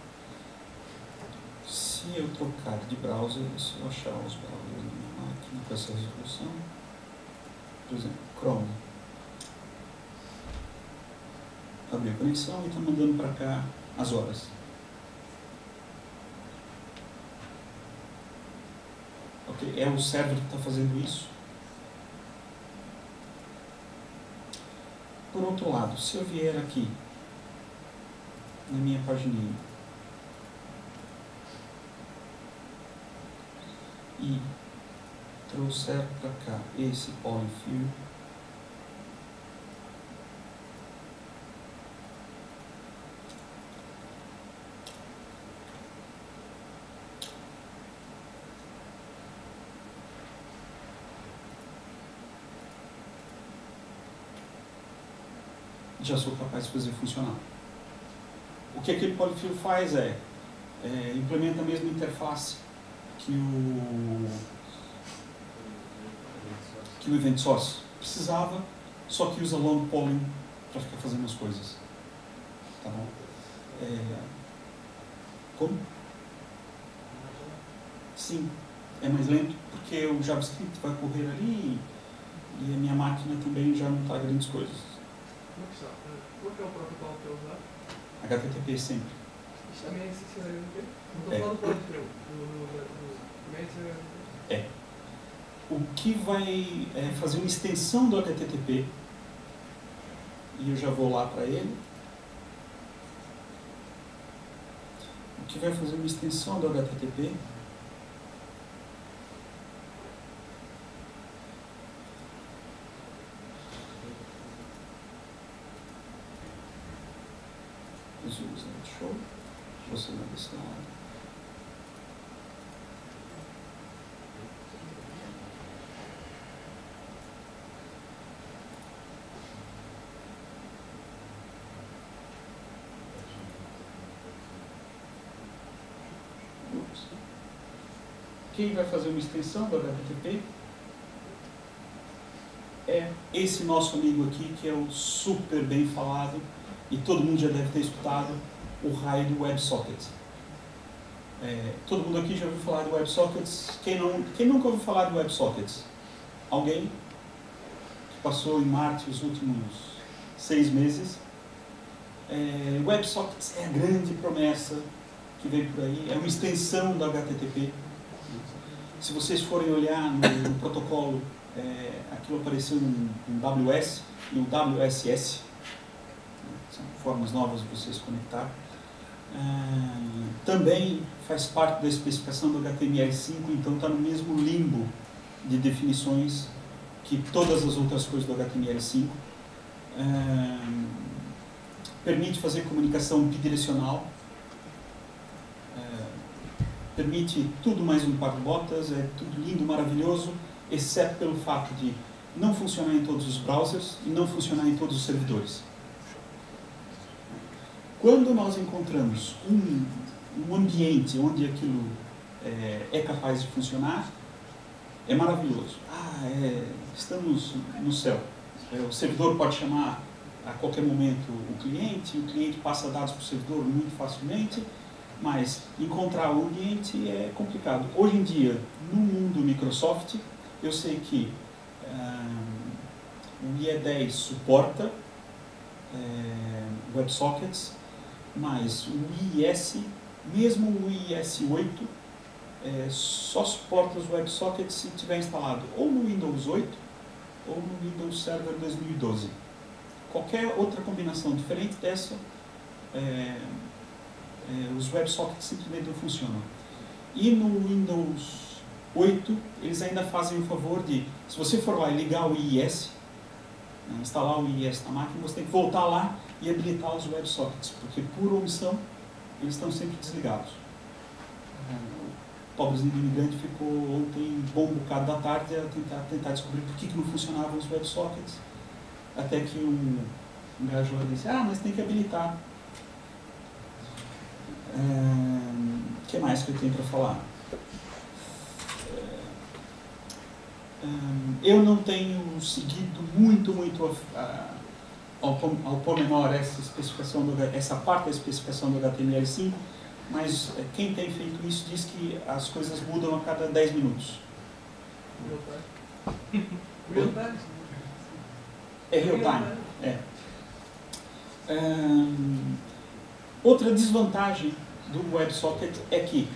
Se eu trocar de browser, se eu achar os browsers na minha máquina com essa resolução, por exemplo, Chrome, abri a conexão e está mandando para cá as horas. porque é o server que está fazendo isso. Por outro lado, se eu vier aqui na minha pagininha e trouxer para cá esse polyfill, já sou capaz de fazer funcionar. O que aquele polyfill faz é, implementa a mesma interface que o event source precisava, só que usa long polling para ficar fazendo as coisas. Tá bom? Como? Sim, é mais lento porque o JavaScript vai correr ali e a minha máquina também já não está grandes coisas. Qual que é o protocolo que eu usar? HTTP sempre. Também é HTTP? Não estou falando do O que vai fazer uma extensão do HTTP, e eu já vou lá para ele. O que vai fazer uma extensão do HTTP show, você não desse nada. Quem vai fazer uma extensão do HTTP é esse nosso amigo aqui, que é o super bem falado e todo mundo já deve ter escutado, o raio do WebSocket. Todo mundo aqui já ouviu falar de WebSockets? Quem nunca ouviu falar de WebSockets? Alguém que passou em Marte os últimos 6 meses? WebSockets é a grande promessa que veio por aí, é uma extensão do HTTP. Se vocês forem olhar no protocolo, aquilo apareceu em WS e o WSS, são formas novas de vocês conectar. Também faz parte da especificação do HTML5, então está no mesmo limbo de definições que todas as outras coisas do HTML5. Permite fazer comunicação bidirecional, permite tudo mais um par de botas, é tudo lindo, maravilhoso, exceto pelo fato de não funcionar em todos os browsers e não funcionar em todos os servidores. Quando nós encontramos um ambiente onde aquilo é capaz de funcionar, é maravilhoso. Estamos no céu. O servidor pode chamar a qualquer momento o cliente passa dados para o servidor muito facilmente, mas encontrar o ambiente é complicado. Hoje em dia, no mundo Microsoft, eu sei que o IE10 suporta WebSockets, mas o IIS, mesmo o IIS8, só suporta os WebSockets se tiver instalado ou no Windows 8 ou no Windows Server 2012. Qualquer outra combinação diferente dessa, os WebSockets simplesmente não funcionam. E no Windows 8, eles ainda fazem o favor de, se você for lá e ligar o IIS, instalar o IIS na máquina, você tem que voltar lá e habilitar os WebSockets, porque por omissão eles estão sempre desligados. O pobrezinho do imigrante ficou ontem um bom bocado da tarde a tentar descobrir por que não funcionavam os WebSockets, até que um gajo lá disse, mas tem que habilitar. O que mais que eu tenho para falar? Eu não tenho seguido muito ao pormenor essa parte da especificação do HTML5, mas quem tem feito isso diz que as coisas mudam a cada 10 minutos. Real time? É real time. Outra desvantagem do WebSocket é que,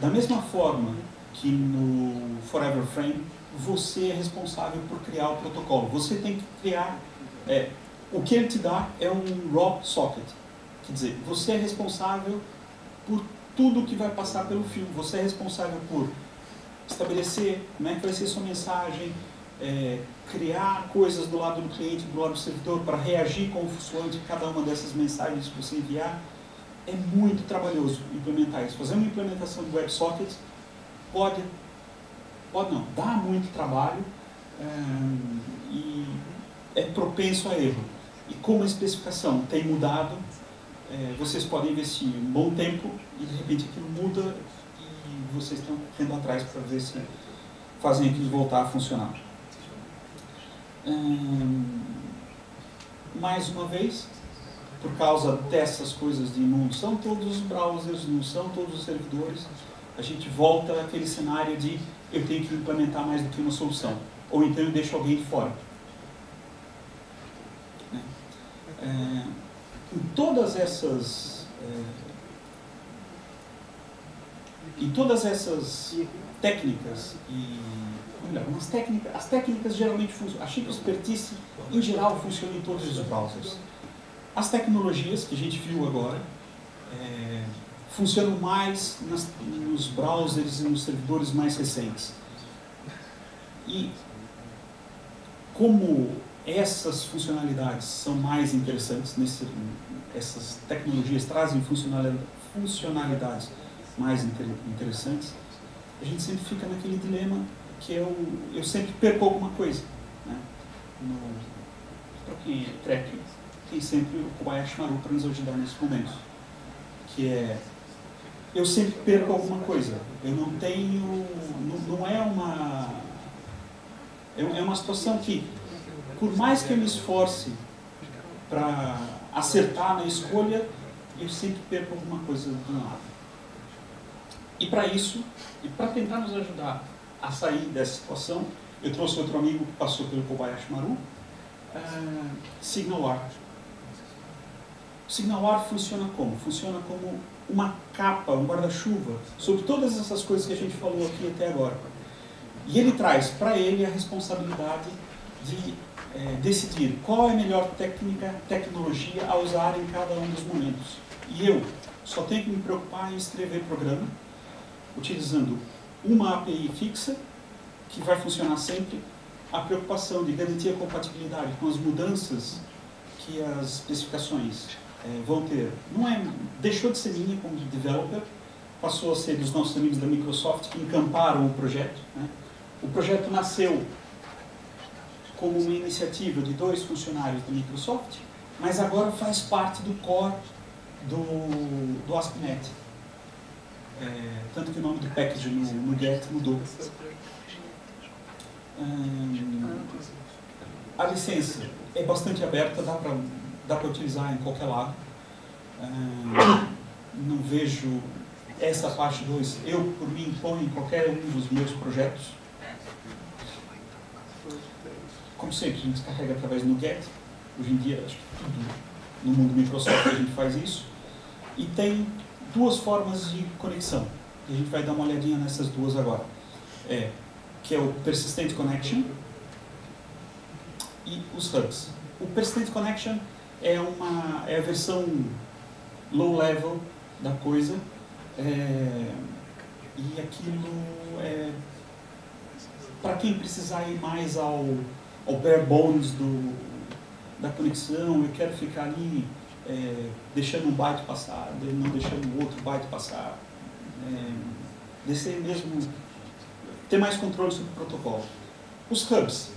da mesma forma que no Forever Frame, você é responsável por criar o protocolo. Você tem que criar... o que ele te dá é um raw socket. Quer dizer, você é responsável por tudo que vai passar pelo fio. Você é responsável por estabelecer como é que vai ser sua mensagem, criar coisas do lado do cliente, do lado do servidor, para reagir com o fluxo de cada uma dessas mensagens que você enviar. É muito trabalhoso implementar isso. Fazer uma implementação de WebSocket pode não, dá muito trabalho e é propenso a erro. E como a especificação tem mudado, vocês podem investir um bom tempo e de repente aquilo muda e vocês estão correndo atrás para ver se fazem aquilo voltar a funcionar. Mais uma vez, por causa dessas coisas de não são todos os browsers, não são todos os servidores, a gente volta àquele cenário de eu tenho que implementar mais do que uma solução, ou então eu deixo alguém de fora. Em todas essas técnicas, as técnicas geralmente funcionam, a chip expertise em geral funciona em todos os browsers. As tecnologias que a gente viu agora funcionam mais nos browsers e nos servidores mais recentes. E como essas funcionalidades são mais interessantes, essas tecnologias trazem funcionalidades mais interessantes, a gente sempre fica naquele dilema que eu sempre perco alguma coisa. Né? Para quem é tracker, tem sempre o Kobayashi Maru para nos ajudar nesse momento. Que é, eu sempre perco alguma coisa. Eu não tenho... Não é uma... É uma situação que, por mais que eu me esforce para acertar na escolha, eu sempre perco alguma coisa do lado. E para isso, e para tentar nos ajudar a sair dessa situação, eu trouxe outro amigo que passou pelo Kobayashi Maru, SignalR. O SignalR funciona como? Funciona como uma capa, um guarda-chuva, sobre todas essas coisas que a gente falou aqui até agora. E ele traz para ele a responsabilidade de decidir qual é a melhor tecnologia a usar em cada um dos momentos. E eu só tenho que me preocupar em escrever programa, utilizando uma API fixa, que vai funcionar sempre. A preocupação de garantir a compatibilidade com as mudanças que as especificações vão ter. Deixou de ser minha como developer, passou a ser dos nossos amigos da Microsoft que encamparam o projeto. Né? O projeto nasceu como uma iniciativa de 2 funcionários da Microsoft, mas agora faz parte do core do ASP.NET. Tanto que o nome do package no NuGet mudou. A licença é bastante aberta, dá para utilizar em qualquer lado. Não vejo essa parte 2, eu por mim ponho em qualquer um dos meus projetos. Como sempre, a gente carrega através do NuGet. Hoje em dia, acho que tudo no mundo Microsoft a gente faz isso. E tem 2 formas de conexão. E a gente vai dar uma olhadinha nessas 2 agora. Que é o Persistent Connection e os hubs. O Persistent Connection é a versão low-level da coisa. E aquilo é... Para quem precisar ir mais ao bare bones da conexão, eu quero ficar ali deixando um byte passar, não deixando o outro byte passar, descer mesmo, ter mais controle sobre o protocolo. Os hubs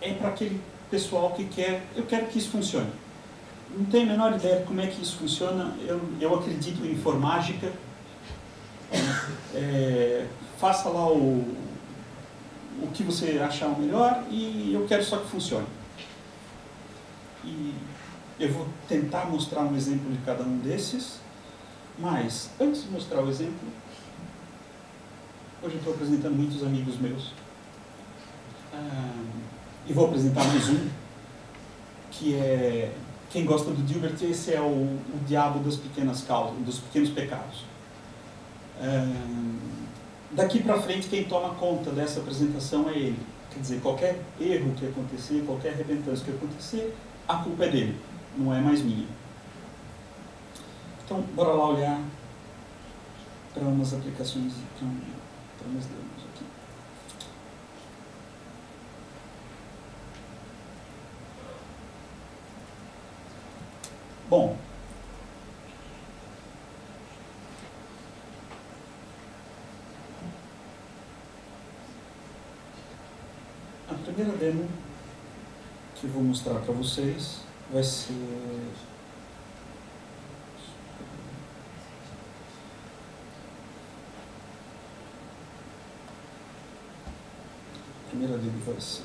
é para aquele pessoal que eu quero que isso funcione. Não tenho a menor ideia de como é que isso funciona, eu acredito em informática, faça lá o que você achar o melhor e eu quero só que funcione. E eu vou tentar mostrar um exemplo de cada um desses, mas antes de mostrar o exemplo, hoje eu estou apresentando muitos amigos meus e vou apresentar mais um, que é, quem gosta do Dilbert, esse é o diabo das pequenas causas, dos pequenos pecados. Daqui para frente, quem toma conta dessa apresentação é ele. Quer dizer, qualquer erro que acontecer, qualquer arrebentância que acontecer, a culpa é dele, não é mais minha. Então, bora lá olhar para umas aplicações, para umas demos aqui. Bom, a primeira demo que eu vou mostrar para vocês vai ser... A primeira demo vai ser...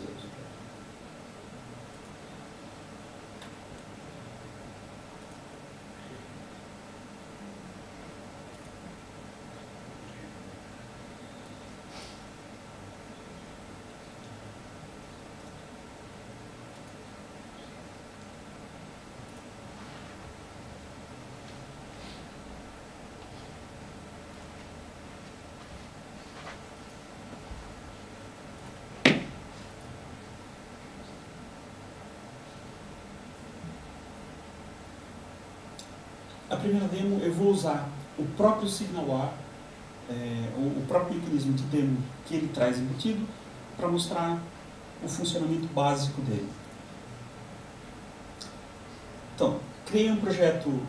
A primeira demo eu vou usar o próprio SignalR, o próprio mecanismo de demo que ele traz embutido, para mostrar o funcionamento básico dele. Então, criei um projeto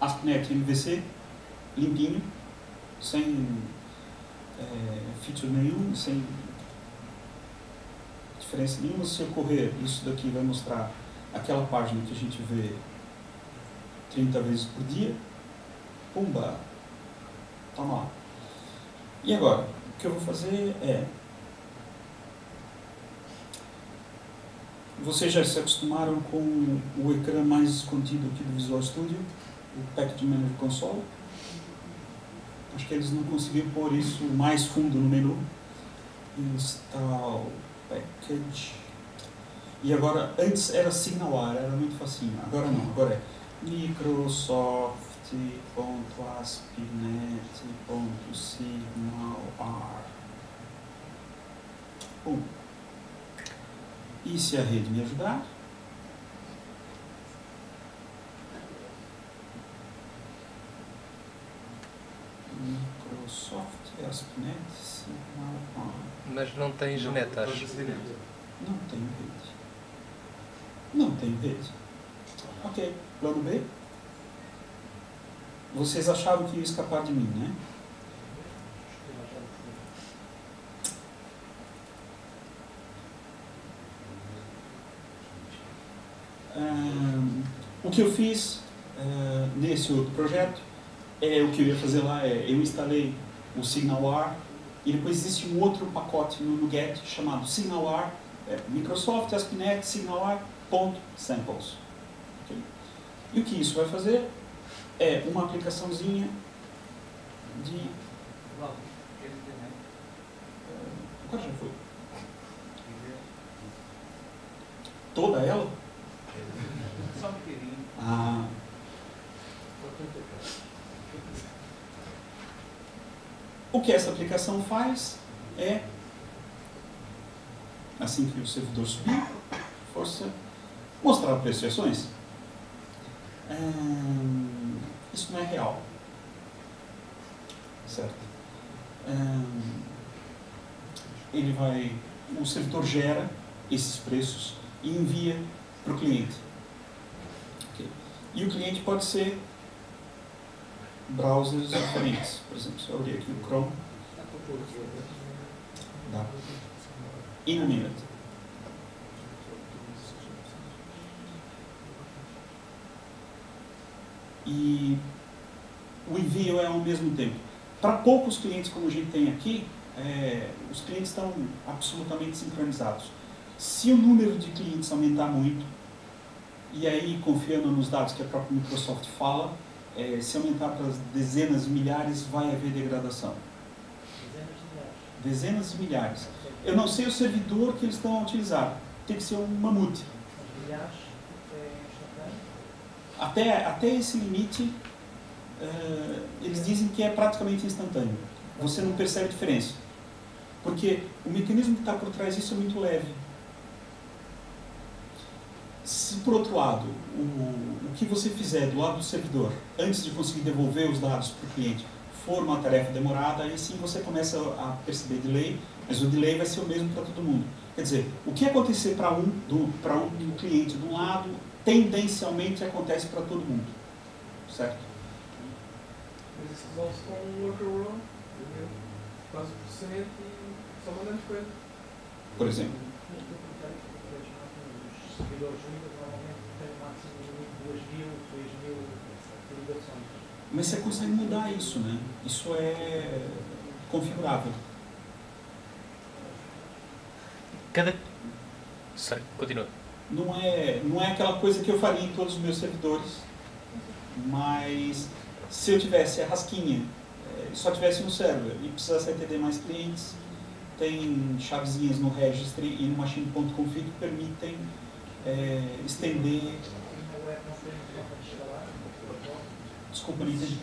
ASP.NET MVC, limpinho, sem feature nenhum, sem diferença nenhuma. Se eu correr, isso daqui vai mostrar aquela página que a gente vê 30 vezes por dia, pumba, toma lá. E agora, o que eu vou fazer é... Vocês já se acostumaram com o ecrã mais escondido aqui do Visual Studio, o Package Manager Console. Acho que eles não conseguiram pôr isso mais fundo no menu. Install Package. E agora, antes era SignalR, era muito facinho. Agora não, agora é Microsoft.ASP.NET.SignalR. E se a rede me ajudar? Microsoft.ASP.NET.SignalR. Mas não tens net, acho. Não tenho rede. Não tenho rede. Ok, logo B. Vocês achavam que ia escapar de mim, né? O que eu fiz nesse outro projeto, o que eu ia fazer lá eu instalei o SignalR e depois existe um outro pacote no NuGet chamado SignalR, Microsoft, ASP.NET, SignalR.Samples. E o que isso vai fazer é uma aplicaçãozinha de... Agora já foi. Toda ela? Só um bocadinho. Ah. O que essa aplicação faz é... Assim que o servidor subir, força... Mostrar apreciações. Isso não é real, certo? O servidor gera esses preços e envia para o cliente. Okay. E o cliente pode ser browsers diferentes. Por exemplo, se eu abrir aqui o Chrome, dá. E na minha e o envio é ao mesmo tempo. Para poucos clientes como a gente tem aqui, os clientes estão absolutamente sincronizados. Se o número de clientes aumentar muito, e aí confiando nos dados que a própria Microsoft fala, se aumentar para dezenas e milhares, vai haver degradação. Dezenas e milhares. Eu não sei o servidor que eles estão a utilizar. Tem que ser um mamute. Até esse limite, eles dizem que é praticamente instantâneo. você não percebe a diferença. Porque o mecanismo que está por trás disso é muito leve. Se, por outro lado, o que você fizer do lado do servidor, antes de conseguir devolver os dados para o cliente, for uma tarefa demorada, aí sim você começa a perceber delay, mas o delay vai ser o mesmo para todo mundo. Quer dizer, o que acontecer para um cliente de um lado, tendencialmente acontece para todo mundo. Certo? Mas isso é só um workaround, entendeu? Faz o processamento e só mandamos coisa. Por exemplo? Os servidores únicos normalmente têm máximo de 2.000, 3.000 ligações. Mas você consegue mudar isso, né? Isso é configurável. Sério, continua. Não é aquela coisa que eu faria em todos os meus servidores, mas se eu tivesse a rasquinha, só tivesse um server e precisasse atender mais clientes, tem chavezinhas no registry e no machine.config que permitem estender... Desculpa, não entendi.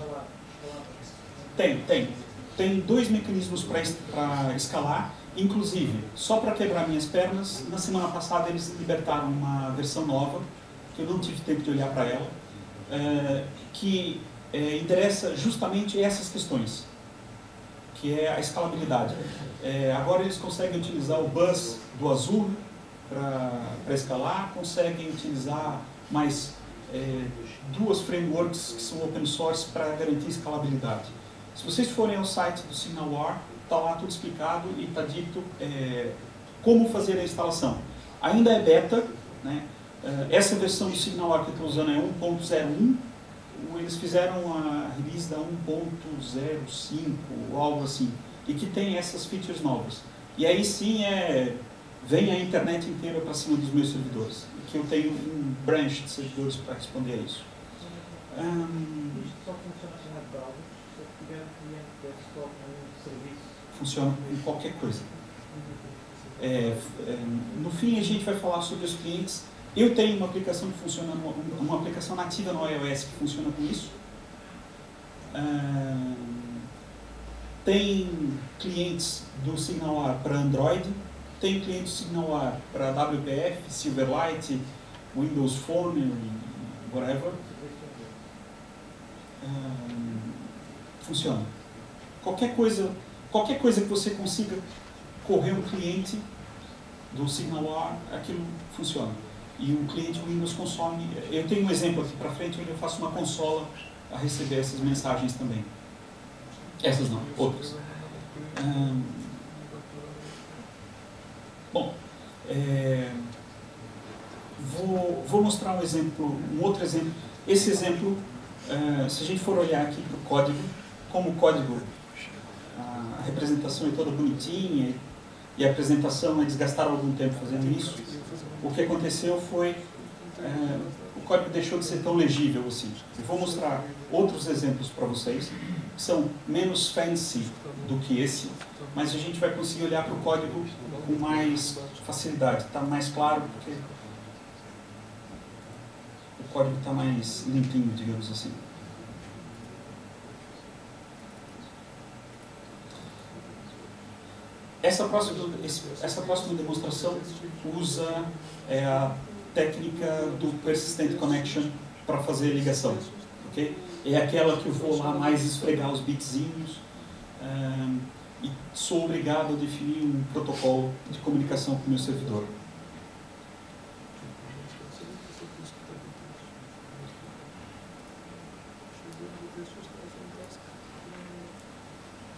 Tem dois mecanismos para escalar. Inclusive, só para quebrar minhas pernas, na semana passada eles libertaram uma versão nova, que eu não tive tempo de olhar para ela, que endereça justamente essas questões, que é a escalabilidade. Agora eles conseguem utilizar o bus do Azure para escalar, conseguem utilizar mais duas frameworks que são open source para garantir escalabilidade. Se vocês forem ao site do SignalR, está lá tudo explicado e está dito como fazer a instalação. Ainda é beta, né? Essa versão do SignalR que eu estou usando é 1.01, eles fizeram a release da 1.05 ou algo assim, e que tem essas features novas. E aí sim vem a internet inteira para cima dos meus servidores, que eu tenho um branch de servidores para responder a isso. Isso só funciona na browser, se eu tiver um cliente desktop no serviço. Funciona em qualquer coisa. No fim a gente vai falar sobre os clientes. Eu tenho uma aplicação que funciona, uma aplicação nativa no iOS que funciona com isso. Tem clientes do SignalR para Android, tem clientes do SignalR para WPF, Silverlight, Windows Phone, whatever. Funciona. Qualquer coisa que você consiga correr um cliente do SignalR, aquilo funciona. E o cliente Windows consome... Eu tenho um exemplo aqui para frente onde eu faço uma consola a receber essas mensagens também. Essas não, outras. Bom, vou mostrar um outro exemplo. Esse exemplo, se a gente for olhar aqui para o código, como o código... A representação é toda bonitinha e a apresentação, eles gastaram algum tempo fazendo isso. O que aconteceu foi o código deixou de ser tão legível assim. Eu vou mostrar outros exemplos para vocês que são menos fancy do que esse, mas a gente vai conseguir olhar para o código com mais facilidade. Está mais claro porque o código está mais limpinho, digamos assim. Essa próxima demonstração usa a técnica do Persistent Connection para fazer a ligação. Okay? É aquela que eu vou lá mais esfregar os bitzinhos e sou obrigado a definir um protocolo de comunicação com o meu servidor.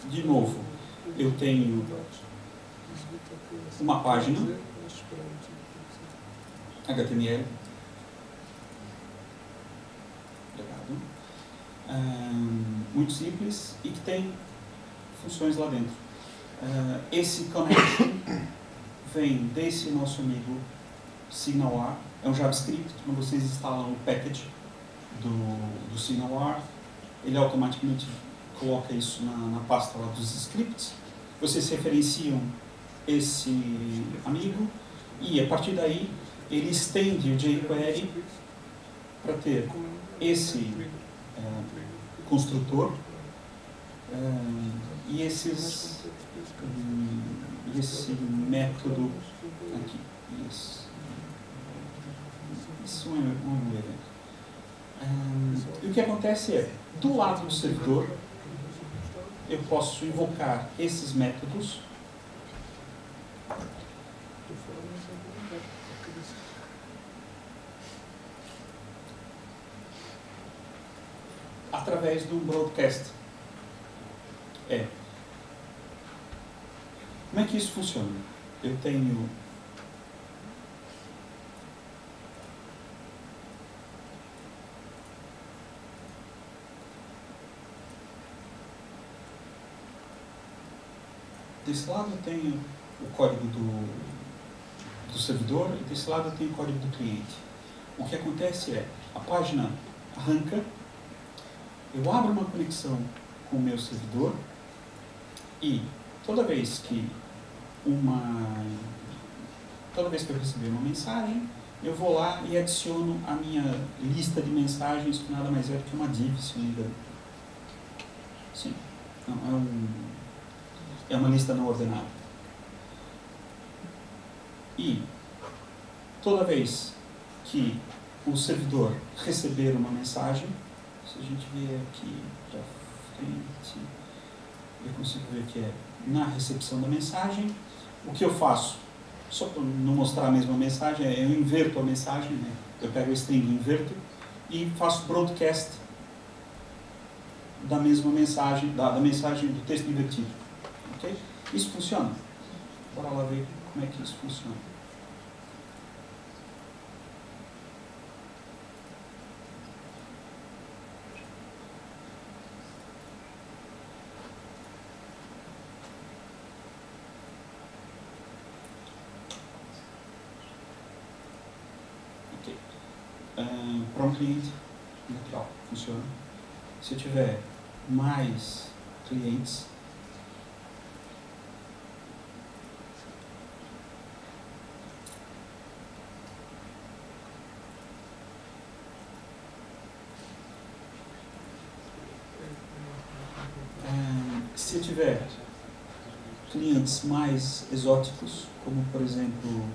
De novo, eu tenho... uma página HTML. Obrigado. Muito simples e que tem funções lá dentro. Esse connection vem desse nosso amigo SignalR. É um JavaScript, quando vocês instalam o package do SignalR, ele automaticamente coloca isso na pasta lá dos scripts. Vocês referenciam esse amigo e a partir daí ele estende o JQuery para ter esse construtor e esse método aqui. Isso é um evento. E o que acontece é, do lado do servidor, eu posso invocar esses métodos. Através do broadcast. Como é que isso funciona? Eu tenho desse lado eu tenho o código do servidor e desse lado eu tenho o código do cliente. O que acontece é, a página arranca, eu abro uma conexão com o meu servidor e toda vez que eu receber uma mensagem, eu vou lá e adiciono a minha lista de mensagens, que nada mais é do que uma div, se não me engano. Sim, não, é uma lista não ordenada. E toda vez que o servidor receber uma mensagem, se a gente vier aqui para frente, eu consigo ver que é na recepção da mensagem. O que eu faço? Só para não mostrar a mesma mensagem, eu inverto a mensagem, né? Eu pego a string, inverto e faço broadcast da mesma mensagem, da mensagem do texto invertido. Okay? Isso funciona? Bora lá ver como é que isso funciona. Para um cliente, natural, funciona. Se eu tiver mais clientes, se eu tiver clientes mais exóticos, como por exemplo,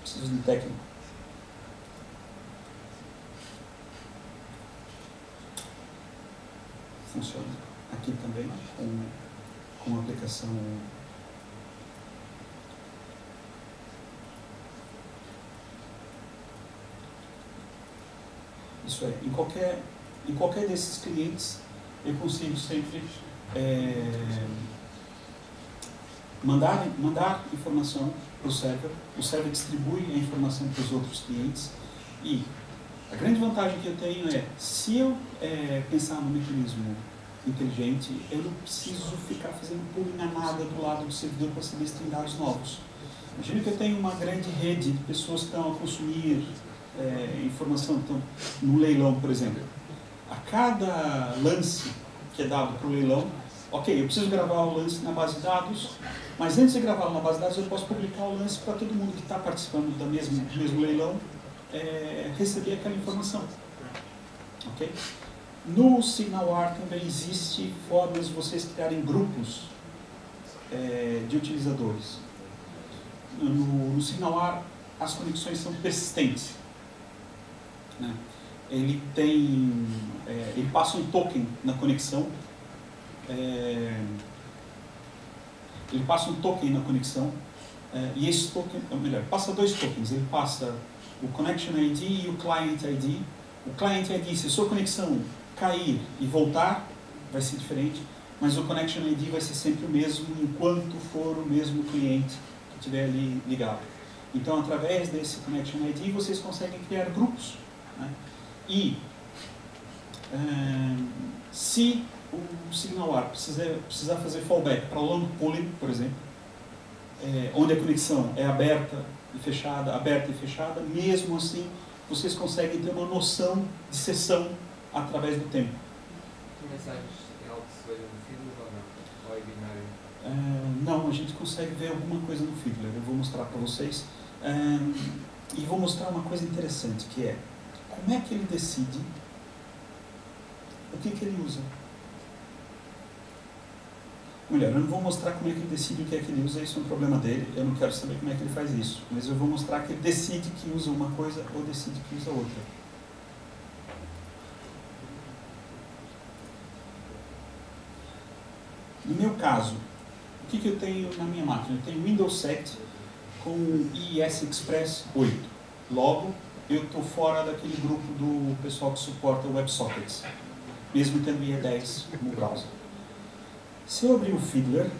preciso de um técnico. Funciona aqui também com uma aplicação. Isso é, em qualquer desses clientes eu consigo sempre mandar informação para o server distribui a informação para os outros clientes e a grande vantagem que eu tenho é, se eu pensar num mecanismo inteligente, eu não preciso ficar fazendo pulling na nada do lado do servidor para saber se tem dados novos. Imagina que eu tenho uma grande rede de pessoas que estão a consumir informação, então, no leilão, por exemplo. A cada lance que é dado para o leilão, ok, eu preciso gravar o lance na base de dados, mas antes de gravar na base de dados eu posso publicar o lance para todo mundo que está participando do mesmo leilão receber aquela informação. Okay? No SignalR também existe formas de vocês criarem grupos de utilizadores. No SignalR as conexões são persistentes. Né? Ele passa um token na conexão. E esse token, ou melhor, passa dois tokens. Ele passa o Connection ID e o Client ID. O Client ID, se a sua conexão cair e voltar, vai ser diferente, mas o Connection ID vai ser sempre o mesmo enquanto for o mesmo cliente que estiver ali ligado. Então, através desse Connection ID, vocês conseguem criar grupos, né? E se o SignalR precisar fazer fallback para long pooling, por exemplo, onde a conexão é aberta e fechada, mesmo assim vocês conseguem ter uma noção de sessão através do tempo. Tem mensagens em algo que se veja no Fiddler ou não? Ou é binário? Não, a gente consegue ver alguma coisa no Fiddler, eu vou mostrar para vocês. E vou mostrar uma coisa interessante, que é como é que ele decide o que ele usa. Melhor, eu não vou mostrar como é que ele decide o que é que ele usa, isso é um problema dele, eu não quero saber como é que ele faz isso, mas eu vou mostrar que ele decide que usa uma coisa ou decide que usa outra. No meu caso, o que eu tenho na minha máquina? Eu tenho Windows 7 com IIS Express 8, logo eu estou fora daquele grupo do pessoal que suporta WebSockets, mesmo tendo IE10 no browser. Se eu abrir o Fiddler,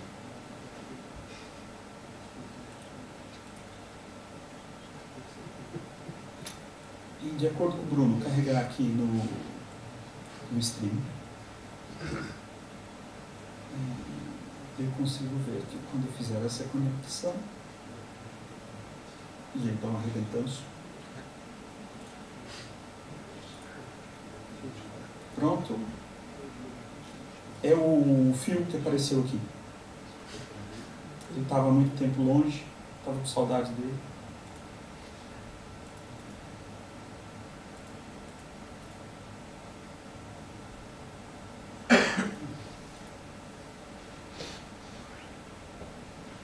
e de acordo com o Bruno, carregar aqui no stream, eu consigo ver que quando eu fizer essa conexão, e então arrebentamos. Pronto. É o fio que apareceu aqui. Ele estava há muito tempo longe, estava com saudade dele.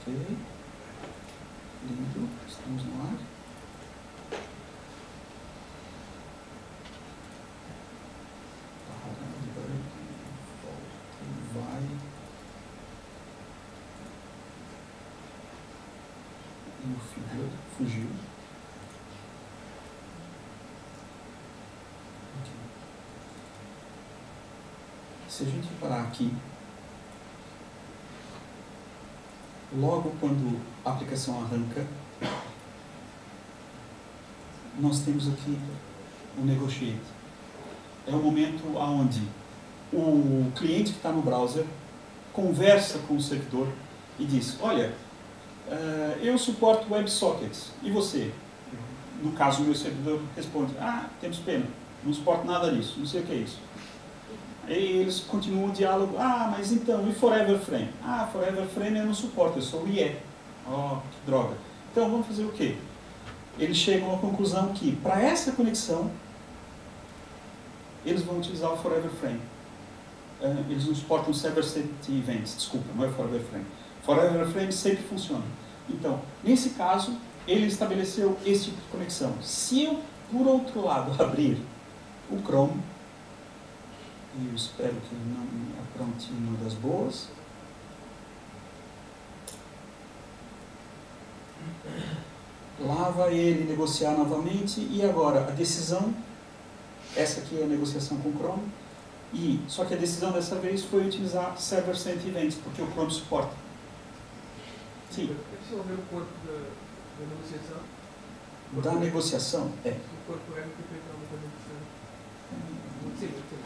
Ok. Lindo, estamos no ar. Fugiu. Se a gente parar aqui, logo quando a aplicação arranca, nós temos aqui o negotiate. É o momento onde o cliente que está no browser conversa com o servidor e diz, olha, eu suporto WebSockets, e você? No caso, o meu servidor responde, ah, temos pena, não suporto nada disso, não sei o que é isso. E eles continuam o diálogo, ah, mas então, e Forever Frame? Ah, Forever Frame eu não suporto, eu sou o IE. Oh, que droga. Então, vamos fazer o quê? Eles chegam à conclusão que, para essa conexão, eles vão utilizar o Forever Frame. Eles não suportam Server-Sent Events, desculpa, não é Forever Frame. Forever Frame sempre funciona. Então, nesse caso, ele estabeleceu esse tipo de conexão. Se eu, por outro lado, abrir o Chrome, e eu espero que ele não me apronte uma das boas. Lá vai ele negociar novamente, e agora a decisão, essa aqui é a negociação com o Chrome, só que a decisão dessa vez foi utilizar Server-Sent Events, porque o Chrome suporta. Sim. É possível ver o corpo da negociação? Da negociação? É. O corpo é o que foi da negociação? Sim, sim.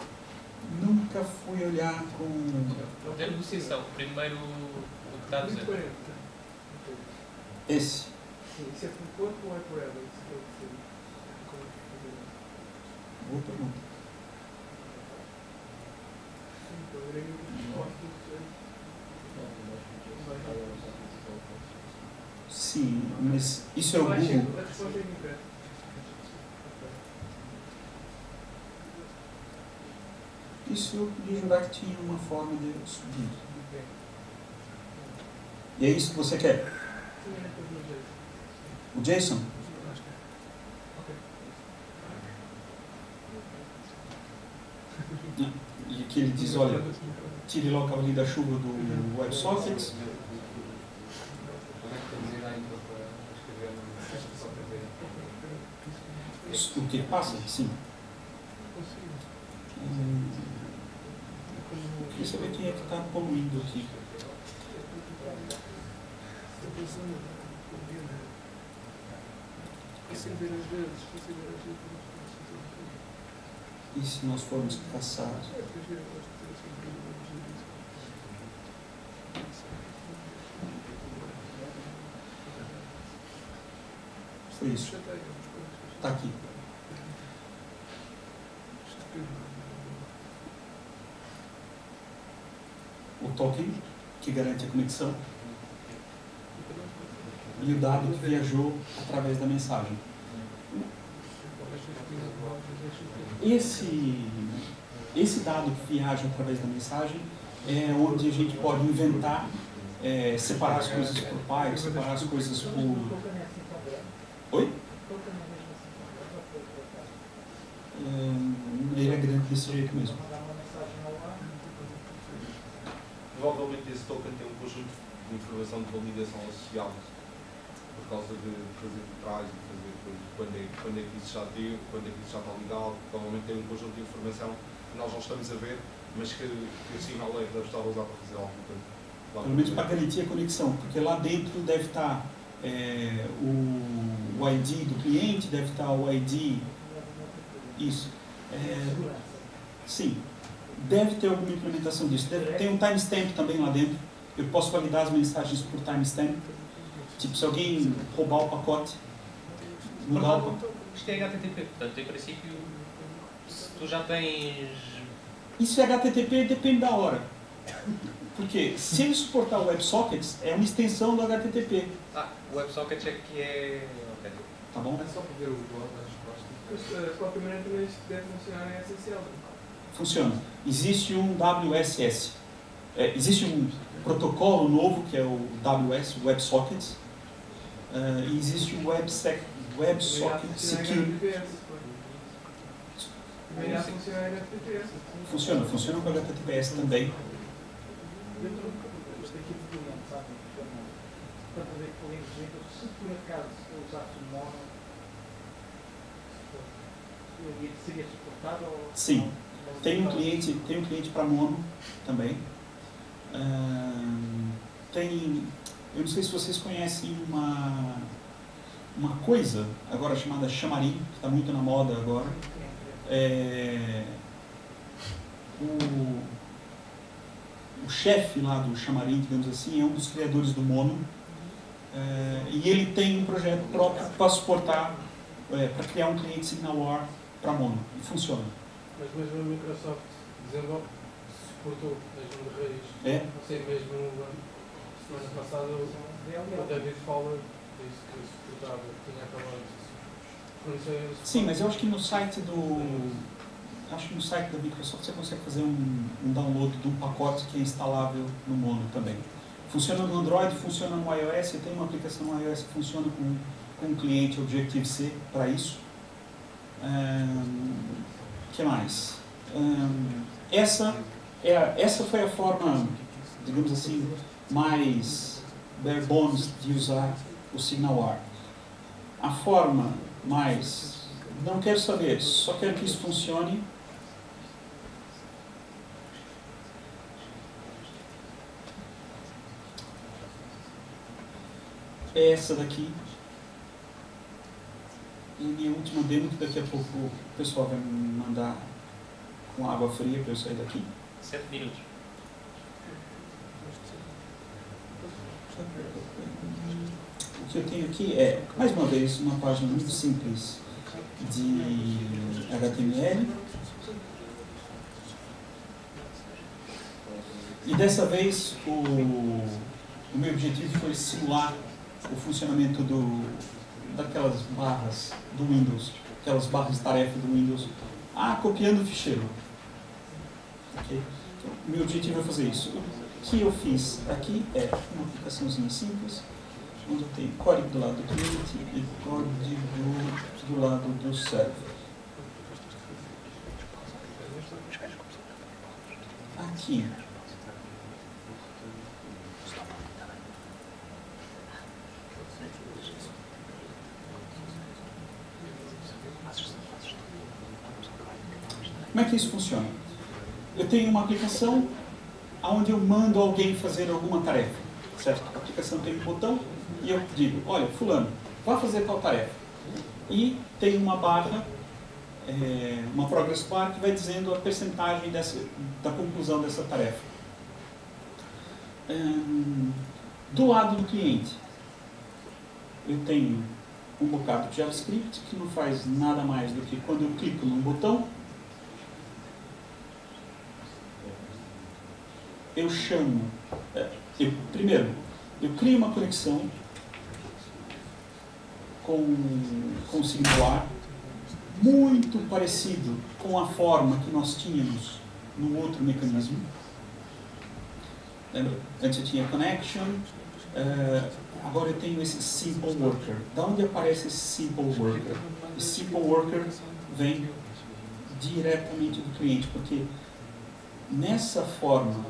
Nunca fui olhar com... Da negociação, primeiro o que está dizendo. Esse. Sim, isso é por corpo ou é por ela? Boa pergunta. Sim, mas isso é o Google. Isso eu podia jurar que tinha uma forma de subir. E é isso que você quer? O JSON? E que ele diz, olha, tire logo ali da chuva do WebSocket. O que passa? Sim. Queria saber quem é que está poluindo aqui. E se nós formos caçados? Foi isso. Está aqui. O token que garante a conexão e o dado que viajou através da mensagem. Esse dado que viaja através da mensagem é onde a gente pode inventar, separar as coisas por pares, separar as coisas por... Oi? Ele é grande desse jeito mesmo. Provavelmente esse token tem um conjunto de informação de validação social por causa de fazer detalhes, de fazer quando é que isso já deu, quando é que isso já está ligado. Provavelmente tem um conjunto de informação que nós não estamos a ver, mas que o SignalR deve estar a usar para fazer alguma coisa. Pelo menos para garantir a conexão, porque lá dentro deve estar o ID do cliente, deve estar o ID... Isso. Sim. Deve ter alguma implementação disso. Tem um timestamp também lá dentro. Eu posso validar as mensagens por timestamp. Tipo, se alguém roubar o pacote, mudar o pacote. Isto é HTTP, portanto, em princípio, se tu já tens... Isso é HTTP, depende da hora. Porque se ele suportar o WebSockets, é uma extensão do HTTP. Ah, o WebSockets é que é... Okay. Tá bom? É só para ver o blog da resposta. Mas, pela primeira vez, deve funcionar em SSL. Funciona. Existe um WSS. Existe um protocolo novo, que é o WS, WebSockets. E existe o WebSocket Security. Funciona com o HTTPS também. Sim. Tem um cliente para mono também. Eu não sei se vocês conhecem uma coisa agora chamada chamarim, que está muito na moda agora. O chefe lá do chamarim, digamos assim, é um dos criadores do mono, e ele tem um projeto próprio para suportar, para criar um cliente SignalR para mono, e funciona. Mas mesmo a Microsoft desenvolve, suportou mesmo de raiz. Não sei, mesmo semana passada o David Fowler disse que suportava, que tinha acabado disso. Sim, mas eu acho que no site da Microsoft você consegue fazer um download de um pacote que é instalável no mono também. Funciona no Android, funciona no iOS, tem uma aplicação no iOS que funciona com um cliente Objective-C para isso. Que mais? Essa foi a forma, digamos assim, mais bare bones de usar o SignalR. A forma mais, não quero saber, só quero que isso funcione. É essa daqui. E minha última demo, que daqui a pouco o pessoal vai me mandar com água fria para eu sair daqui. 7 minutos. O que eu tenho aqui é, mais uma vez, uma página muito simples de HTML. E dessa vez o meu objetivo foi simular o funcionamento daquelas barras do Windows, aquelas barras de tarefa do Windows, copiando o ficheiro. Okay? Então, meu objetivo é fazer isso. O que eu fiz aqui é uma aplicaçãozinha simples, onde eu tenho código do lado do cliente e código do lado do server. Aqui. Como é que isso funciona? Eu tenho uma aplicação onde eu mando alguém fazer alguma tarefa, certo? A aplicação tem um botão e eu digo, olha, fulano, vá fazer tal tarefa. E tem uma barra, uma progress bar, que vai dizendo a percentagem da conclusão dessa tarefa. Do lado do cliente, eu tenho um mockup de JavaScript que não faz nada mais do que quando eu clico num botão, eu chamo, primeiro, eu crio uma conexão com o SignalR, muito parecido com a forma que nós tínhamos no outro mecanismo. Lembra? Antes eu tinha connection, agora eu tenho esse simple worker. Da onde aparece esse simple worker? O simple worker vem diretamente do cliente, porque nessa forma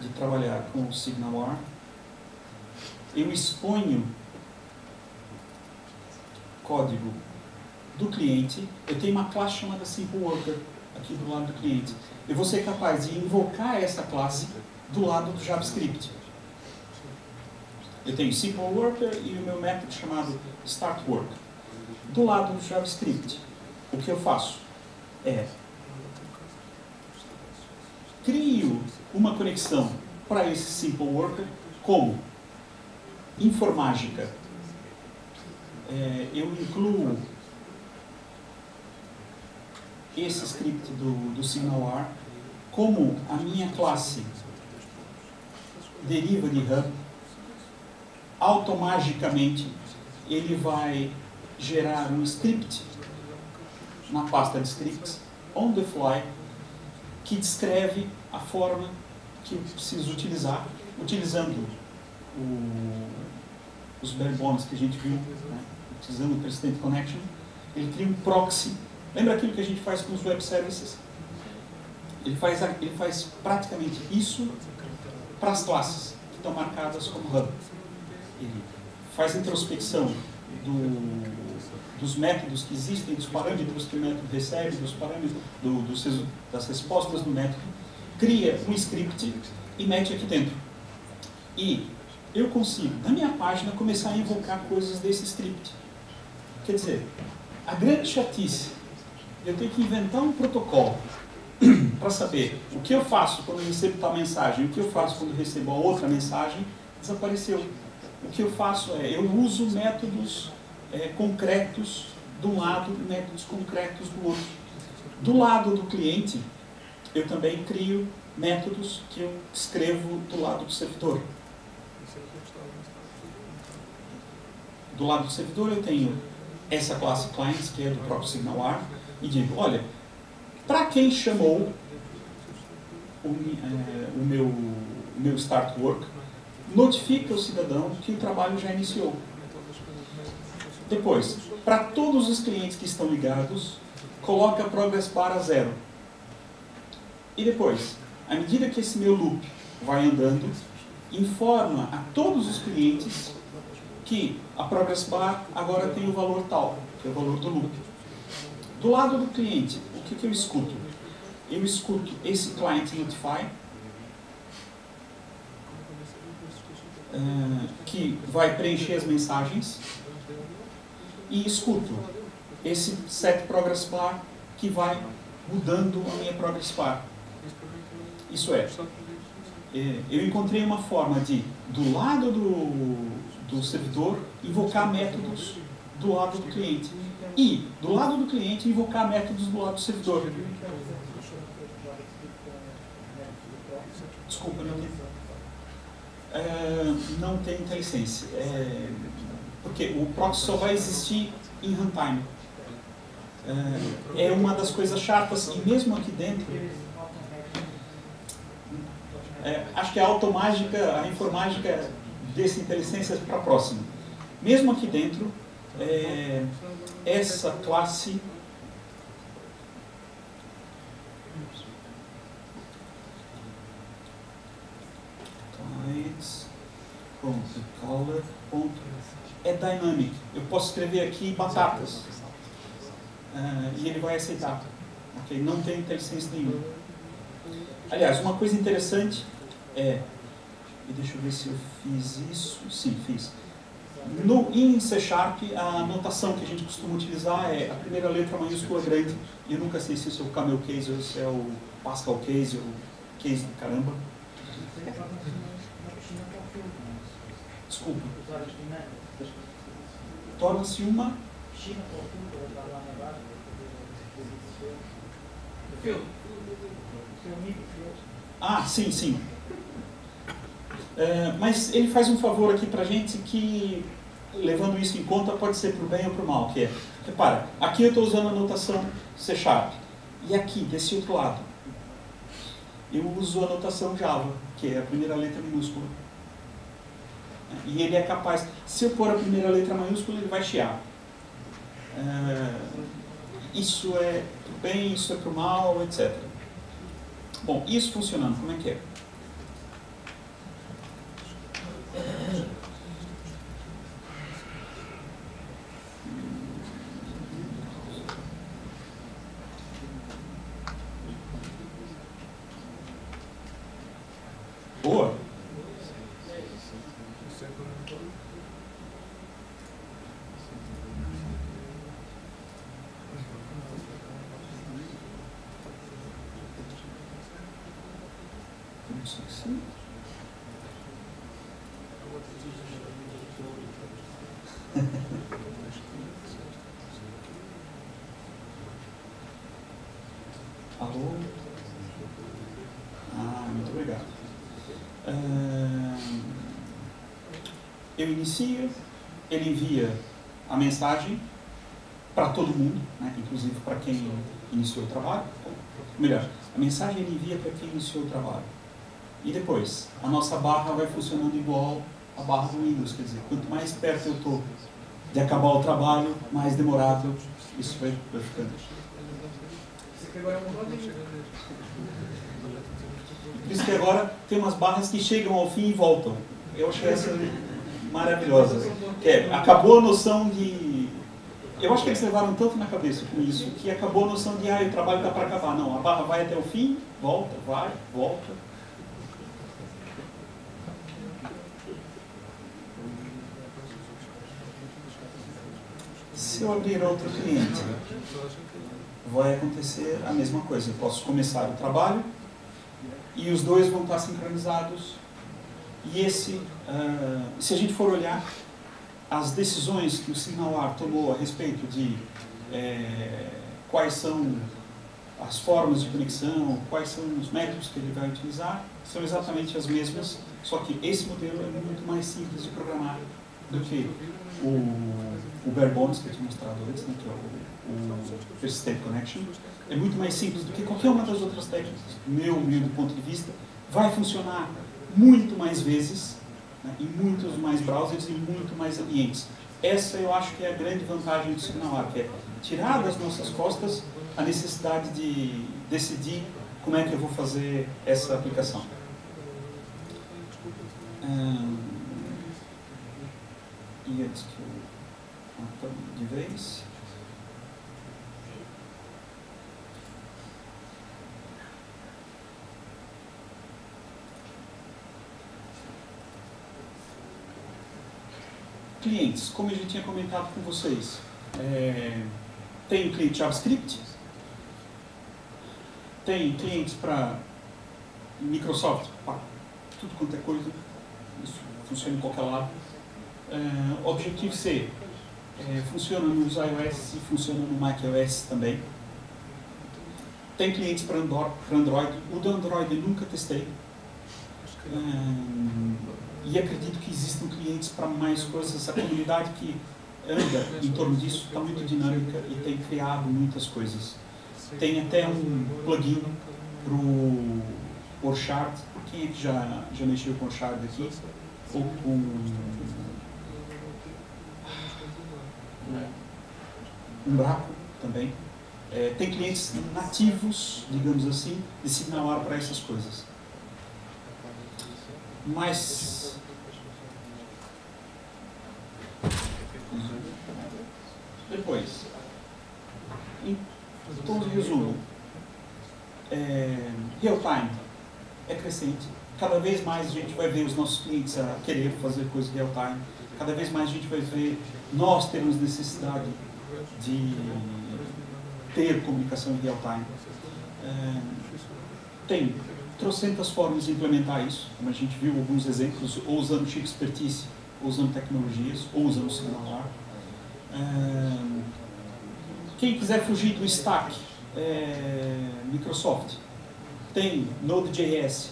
de trabalhar com o SignalR, eu exponho código do cliente, eu tenho uma classe chamada Simple Worker aqui do lado do cliente. Eu vou ser capaz de invocar essa classe do lado do JavaScript. Eu tenho Simple Worker e o meu método chamado Start Work. Do lado do JavaScript, o que eu faço é crio uma conexão para esse Simple Worker como informática. Eu incluo esse script do SignalR como a minha classe deriva de hub. Automaticamente ele vai gerar um script na pasta de scripts on the fly que descreve a forma que eu preciso utilizar, utilizando os bare bones que a gente viu, né? Utilizando o Persistent Connection, ele cria um proxy. Lembra aquilo que a gente faz com os web services? Ele faz praticamente isso para as classes que estão marcadas como hub. Ele faz a introspecção dos métodos que existem, dos parâmetros que o método recebe, dos parâmetros das respostas do método, cria um script e mete aqui dentro. E eu consigo, na minha página, começar a invocar coisas desse script. Quer dizer, a grande chatice de eu ter que inventar um protocolo para saber o que eu faço quando eu recebo tal mensagem, o que eu faço quando eu recebo a outra mensagem, desapareceu. O que eu faço é, eu uso métodos concretos de um lado e métodos concretos do outro. Do lado do cliente, eu também crio métodos que eu escrevo do lado do servidor. Do lado do servidor eu tenho essa classe clients, que é do próprio SignalR, e digo, olha, para quem chamou o meu start work, notifica o cidadão que o trabalho já iniciou. Depois, para todos os clientes que estão ligados, coloca progress bar a 0. E depois, à medida que esse meu loop vai andando, informa a todos os clientes que a progress bar agora tem o valor tal, que é o valor do loop. Do lado do cliente, o que eu escuto? Eu escuto esse client notify, que vai preencher as mensagens, e escuto esse set progress bar, que vai mudando a minha progress bar. Isso é, eu encontrei uma forma de, do lado do servidor, invocar métodos do lado do cliente. E, do lado do cliente, invocar métodos do lado do servidor. Desculpa, não tem IntelliSense. Porque o proxy só vai existir em runtime. É uma das coisas chatas, e mesmo aqui dentro, acho que a automágica, a informágica desse IntelliSense é para a próxima. Mesmo aqui dentro, essa classe é dynamic. Eu posso escrever aqui batatas e ele vai aceitar. Okay? Não tem IntelliSense nenhum. Aliás, uma coisa interessante é, e deixa eu ver se eu fiz isso. Sim, fiz. Em C# a notação que a gente costuma utilizar é a primeira letra maiúscula grande. Eu nunca sei se isso é o Camel Case ou se é o Pascal Case ou o Case do caramba. Desculpa. torna-se uma sim, sim. É, mas ele faz um favor aqui pra gente que, levando isso em conta, pode ser pro bem ou pro mal, que é, repara, aqui eu estou usando a notação C#, e aqui, desse outro lado, eu uso a notação Java, que é a primeira letra minúscula. E ele é capaz, se eu pôr a primeira letra maiúscula, ele vai chiar. Isso é pro bem, isso é pro mal, etc. Bom, isso funcionando, como é que é? Boa. Alô? Ah, muito obrigado. Eu inicio, ele envia a mensagem para todo mundo, né? Inclusive para quem iniciou o trabalho. Ou melhor, a mensagem ele envia para quem iniciou o trabalho. E depois, a nossa barra vai funcionando igual a barra do Windows, quer dizer, quanto mais perto eu estou de acabar o trabalho, mais demorado isso vai ficando. Por isso que agora tem umas barras que chegam ao fim e voltam. Eu acho essa maravilhosa. É, acabou a noção de... Eu acho que eles levaram tanto na cabeça com isso, que acabou a noção de, o trabalho está para acabar. Não, a barra vai até o fim, volta, vai, volta. Se eu abrir outro cliente, vai acontecer a mesma coisa. Eu posso começar o trabalho e os dois vão estar sincronizados. E esse, se a gente for olhar as decisões que o SignalR tomou a respeito de quais são as formas de conexão, quais são os métodos que ele vai utilizar, são exatamente as mesmas, só que esse modelo é muito mais simples de programar do que o bare bones que eu tinha mostrado antes, né, que é o Persistent Connection. É muito mais simples do que qualquer uma das outras técnicas, do meu humilde ponto de vista. Vai funcionar muito mais vezes, né, em muitos mais browsers e muito mais ambientes. Essa eu acho que é a grande vantagem do SignalR, que é tirar das nossas costas a necessidade de decidir como é que eu vou fazer essa aplicação. E antes que eu mata de vez. Clientes, como eu já tinha comentado com vocês, tem cliente JavaScript, tem clientes para Microsoft, tudo quanto é coisa, isso funciona em qualquer lado. Objective-C funciona nos iOS e funciona no macOS também. Tem clientes para Android. O do Android eu nunca testei. E acredito que existam clientes para mais coisas. A comunidade que anda em torno disso está muito dinâmica e tem criado muitas coisas. Tem até um plugin para o Orchard. Quem é que já mexeu com o Orchard aqui? Ou com... um buraco também. Tem clientes nativos, digamos assim, de SignalR para essas coisas. Mas... depois, em todo resumo, real-time é crescente. Cada vez mais a gente vai ver os nossos clientes a querer fazer coisas real-time. Cada vez mais a gente vai ver nós temos necessidade de ter comunicação em real-time. Tem trocentas formas de implementar isso, como a gente viu alguns exemplos, ou usando chip expertise, ou usando tecnologias, ou usando SignalR. Quem quiser fugir do stack Microsoft, tem Node.js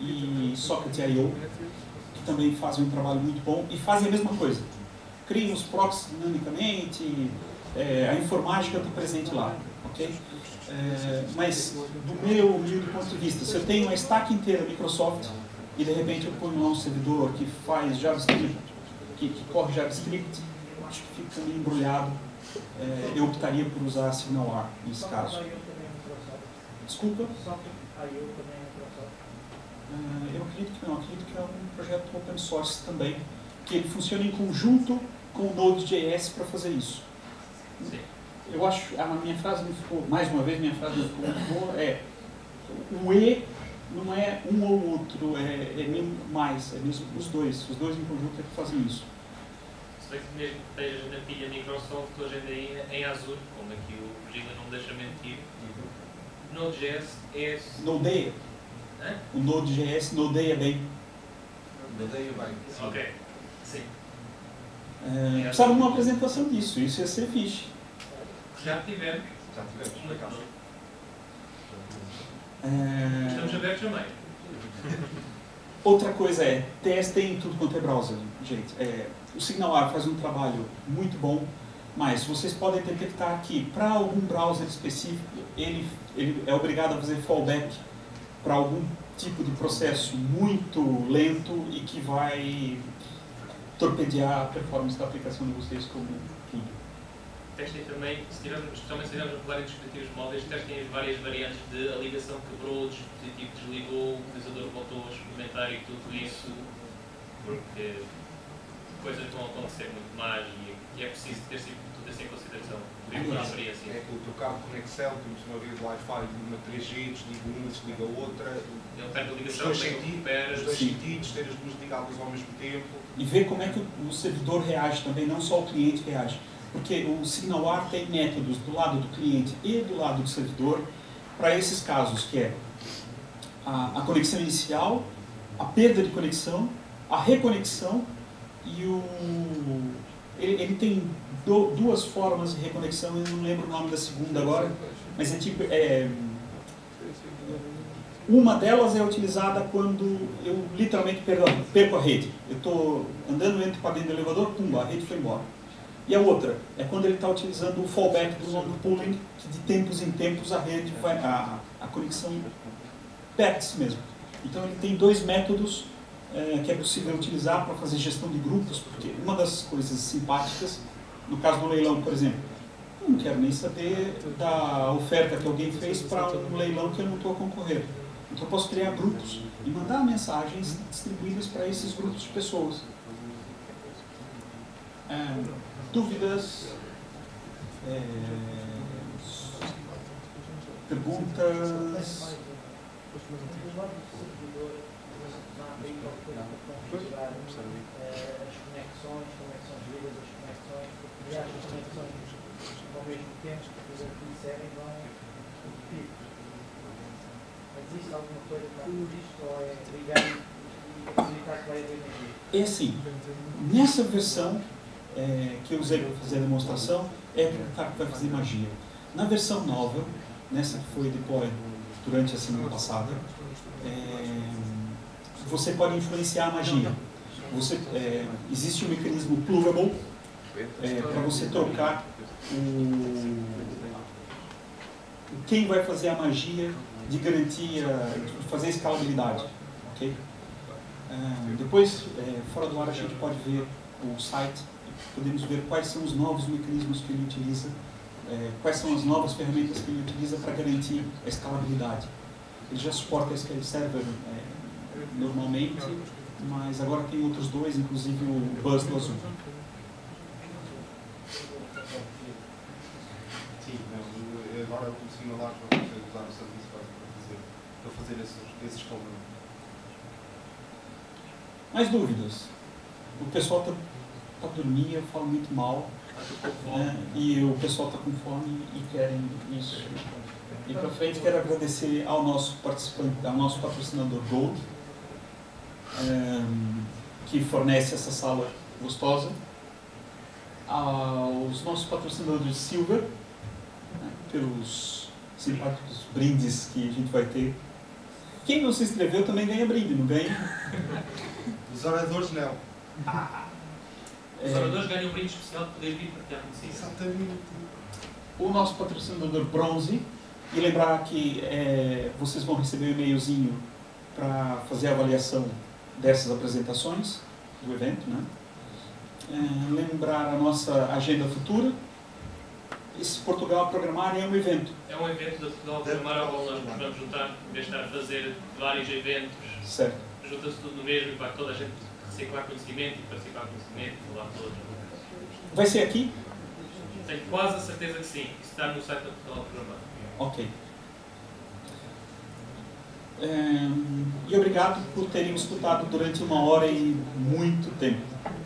e Socket.io, que também fazem um trabalho muito bom e fazem a mesma coisa. Criam os proxies dinamicamente, a informática está presente lá, ok? Mas, do meu humilde ponto de vista, se eu tenho uma stack inteira Microsoft e de repente eu ponho lá um servidor que faz JavaScript, que corre JavaScript, eu acho que fica meio embrulhado. Eu optaria por usar a SignalR nesse caso. Desculpa? Eu acredito que não, acredito que é um projeto open source também, que ele funciona em conjunto com o Node.js para fazer isso. Eu acho, a minha frase não ficou, mais uma vez, minha frase não ficou muito boa, o E não é um ou outro, é mesmo mais, é mesmo os dois em conjunto é que fazem isso. Mesmo que estejas na pilha Microsoft, hoje ainda em Azure, como aqui o Virgílio não me deixa mentir, Node.js é... Nodeia. Hã? O Node.js nodeia bem. Nodeia bem. Ok, sim. Precisava de uma apresentação disso, isso ia ser fixe. Já tivemos. Estamos abertos também. Outra coisa testem em tudo quanto é browser, gente. O SignalR faz um trabalho muito bom, mas vocês podem detectar que para algum browser específico ele é obrigado a fazer fallback para algum tipo de processo muito lento e que vai torpedear a performance da aplicação de vocês como tudo. Testem também, se tivermos a falar em dispositivos móveis, testem as várias variantes de a ligação quebrou, o dispositivo desligou, o utilizador voltou a experimentar e tudo isso, porque coisas vão acontecer muito mais e é preciso ter tudo isso em consideração. É que o teu cabo de conexão, temos uma via de Wi-Fi de uma 3G, desliga uma, desliga outra. Ele perde a ligação, os dois sentidos, ter as duas ligadas ao mesmo tempo. E ver como é que o servidor reage também, não só o cliente reage. Porque o SignalR tem métodos do lado do cliente e do lado do servidor para esses casos, que é a conexão inicial, a perda de conexão, a reconexão. E ele tem duas formas de reconexão, eu não lembro o nome da segunda agora, mas é tipo, uma delas é utilizada quando eu literalmente perco a rede. Eu estou andando, entro para dentro do elevador, pumba, a rede foi embora. E a outra é quando ele está utilizando o fallback do long pooling, que de tempos em tempos a rede vai, a conexão perde-se mesmo. Então ele tem dois métodos que é possível utilizar para fazer gestão de grupos, porque uma das coisas simpáticas, no caso do leilão, por exemplo, eu não quero nem saber da oferta que alguém fez para um leilão que eu não estou a concorrer. Então eu posso criar grupos e mandar mensagens distribuídas para esses grupos de pessoas. Dúvidas? Perguntas? As conexões vivas, as conexões peculiares, as conexões ao mesmo tempo que os que disserem vão repetir. Existe alguma coisa para isto ou é ligado e evitar que vai haver energia? É assim, nessa versão que eu usei para fazer a demonstração, é para que vai fazer magia. Na versão nova, nessa que foi deployed durante a semana passada, você pode influenciar a magia. Existe um mecanismo pluggable para você trocar quem vai fazer a magia de garantia, de fazer escalabilidade. Okay? Depois, fora do ar, a gente pode ver o site e podemos ver quais são os novos mecanismos que ele utiliza, quais são as novas ferramentas que ele utiliza para garantir a escalabilidade. Ele já suporta SQL Server normalmente, mas agora tem outros dois, inclusive o Buzz do Azul. Sim, agora o SignalR vai usar o serviço para fazer esses escalamentos. Mais dúvidas? O pessoal está dormindo, eu falo muito mal, e o pessoal está com fome e querem isso. E para frente quero agradecer ao nosso participante, ao nosso patrocinador Gold, que fornece essa sala gostosa, aos nossos patrocinadores Silver, pelos simpáticos brindes que a gente vai ter. Quem não se inscreveu também ganha brinde, não ganha? Os oradores não. Ah, os oradores ganham um brinde especial de poder vir para ter conhecido. Exatamente. O nosso patrocinador bronze. E lembrar que vocês vão receber um e-mailzinho para fazer a avaliação dessas apresentações do evento, né? Lembrar a nossa agenda futura. Esse Portugal Programar é um evento. É um evento da Portugal Programar ao qual nós vamos juntar, em vez de estar a fazer vários eventos. Certo. Junta-se tudo no mesmo para toda a gente reciclar conhecimento e participar conhecimento e falar todos. Vai ser aqui? Tenho quase a certeza que sim. Está no site da Portugal Programar. Ok. E obrigado por terem escutado durante 1 hora e muito tempo.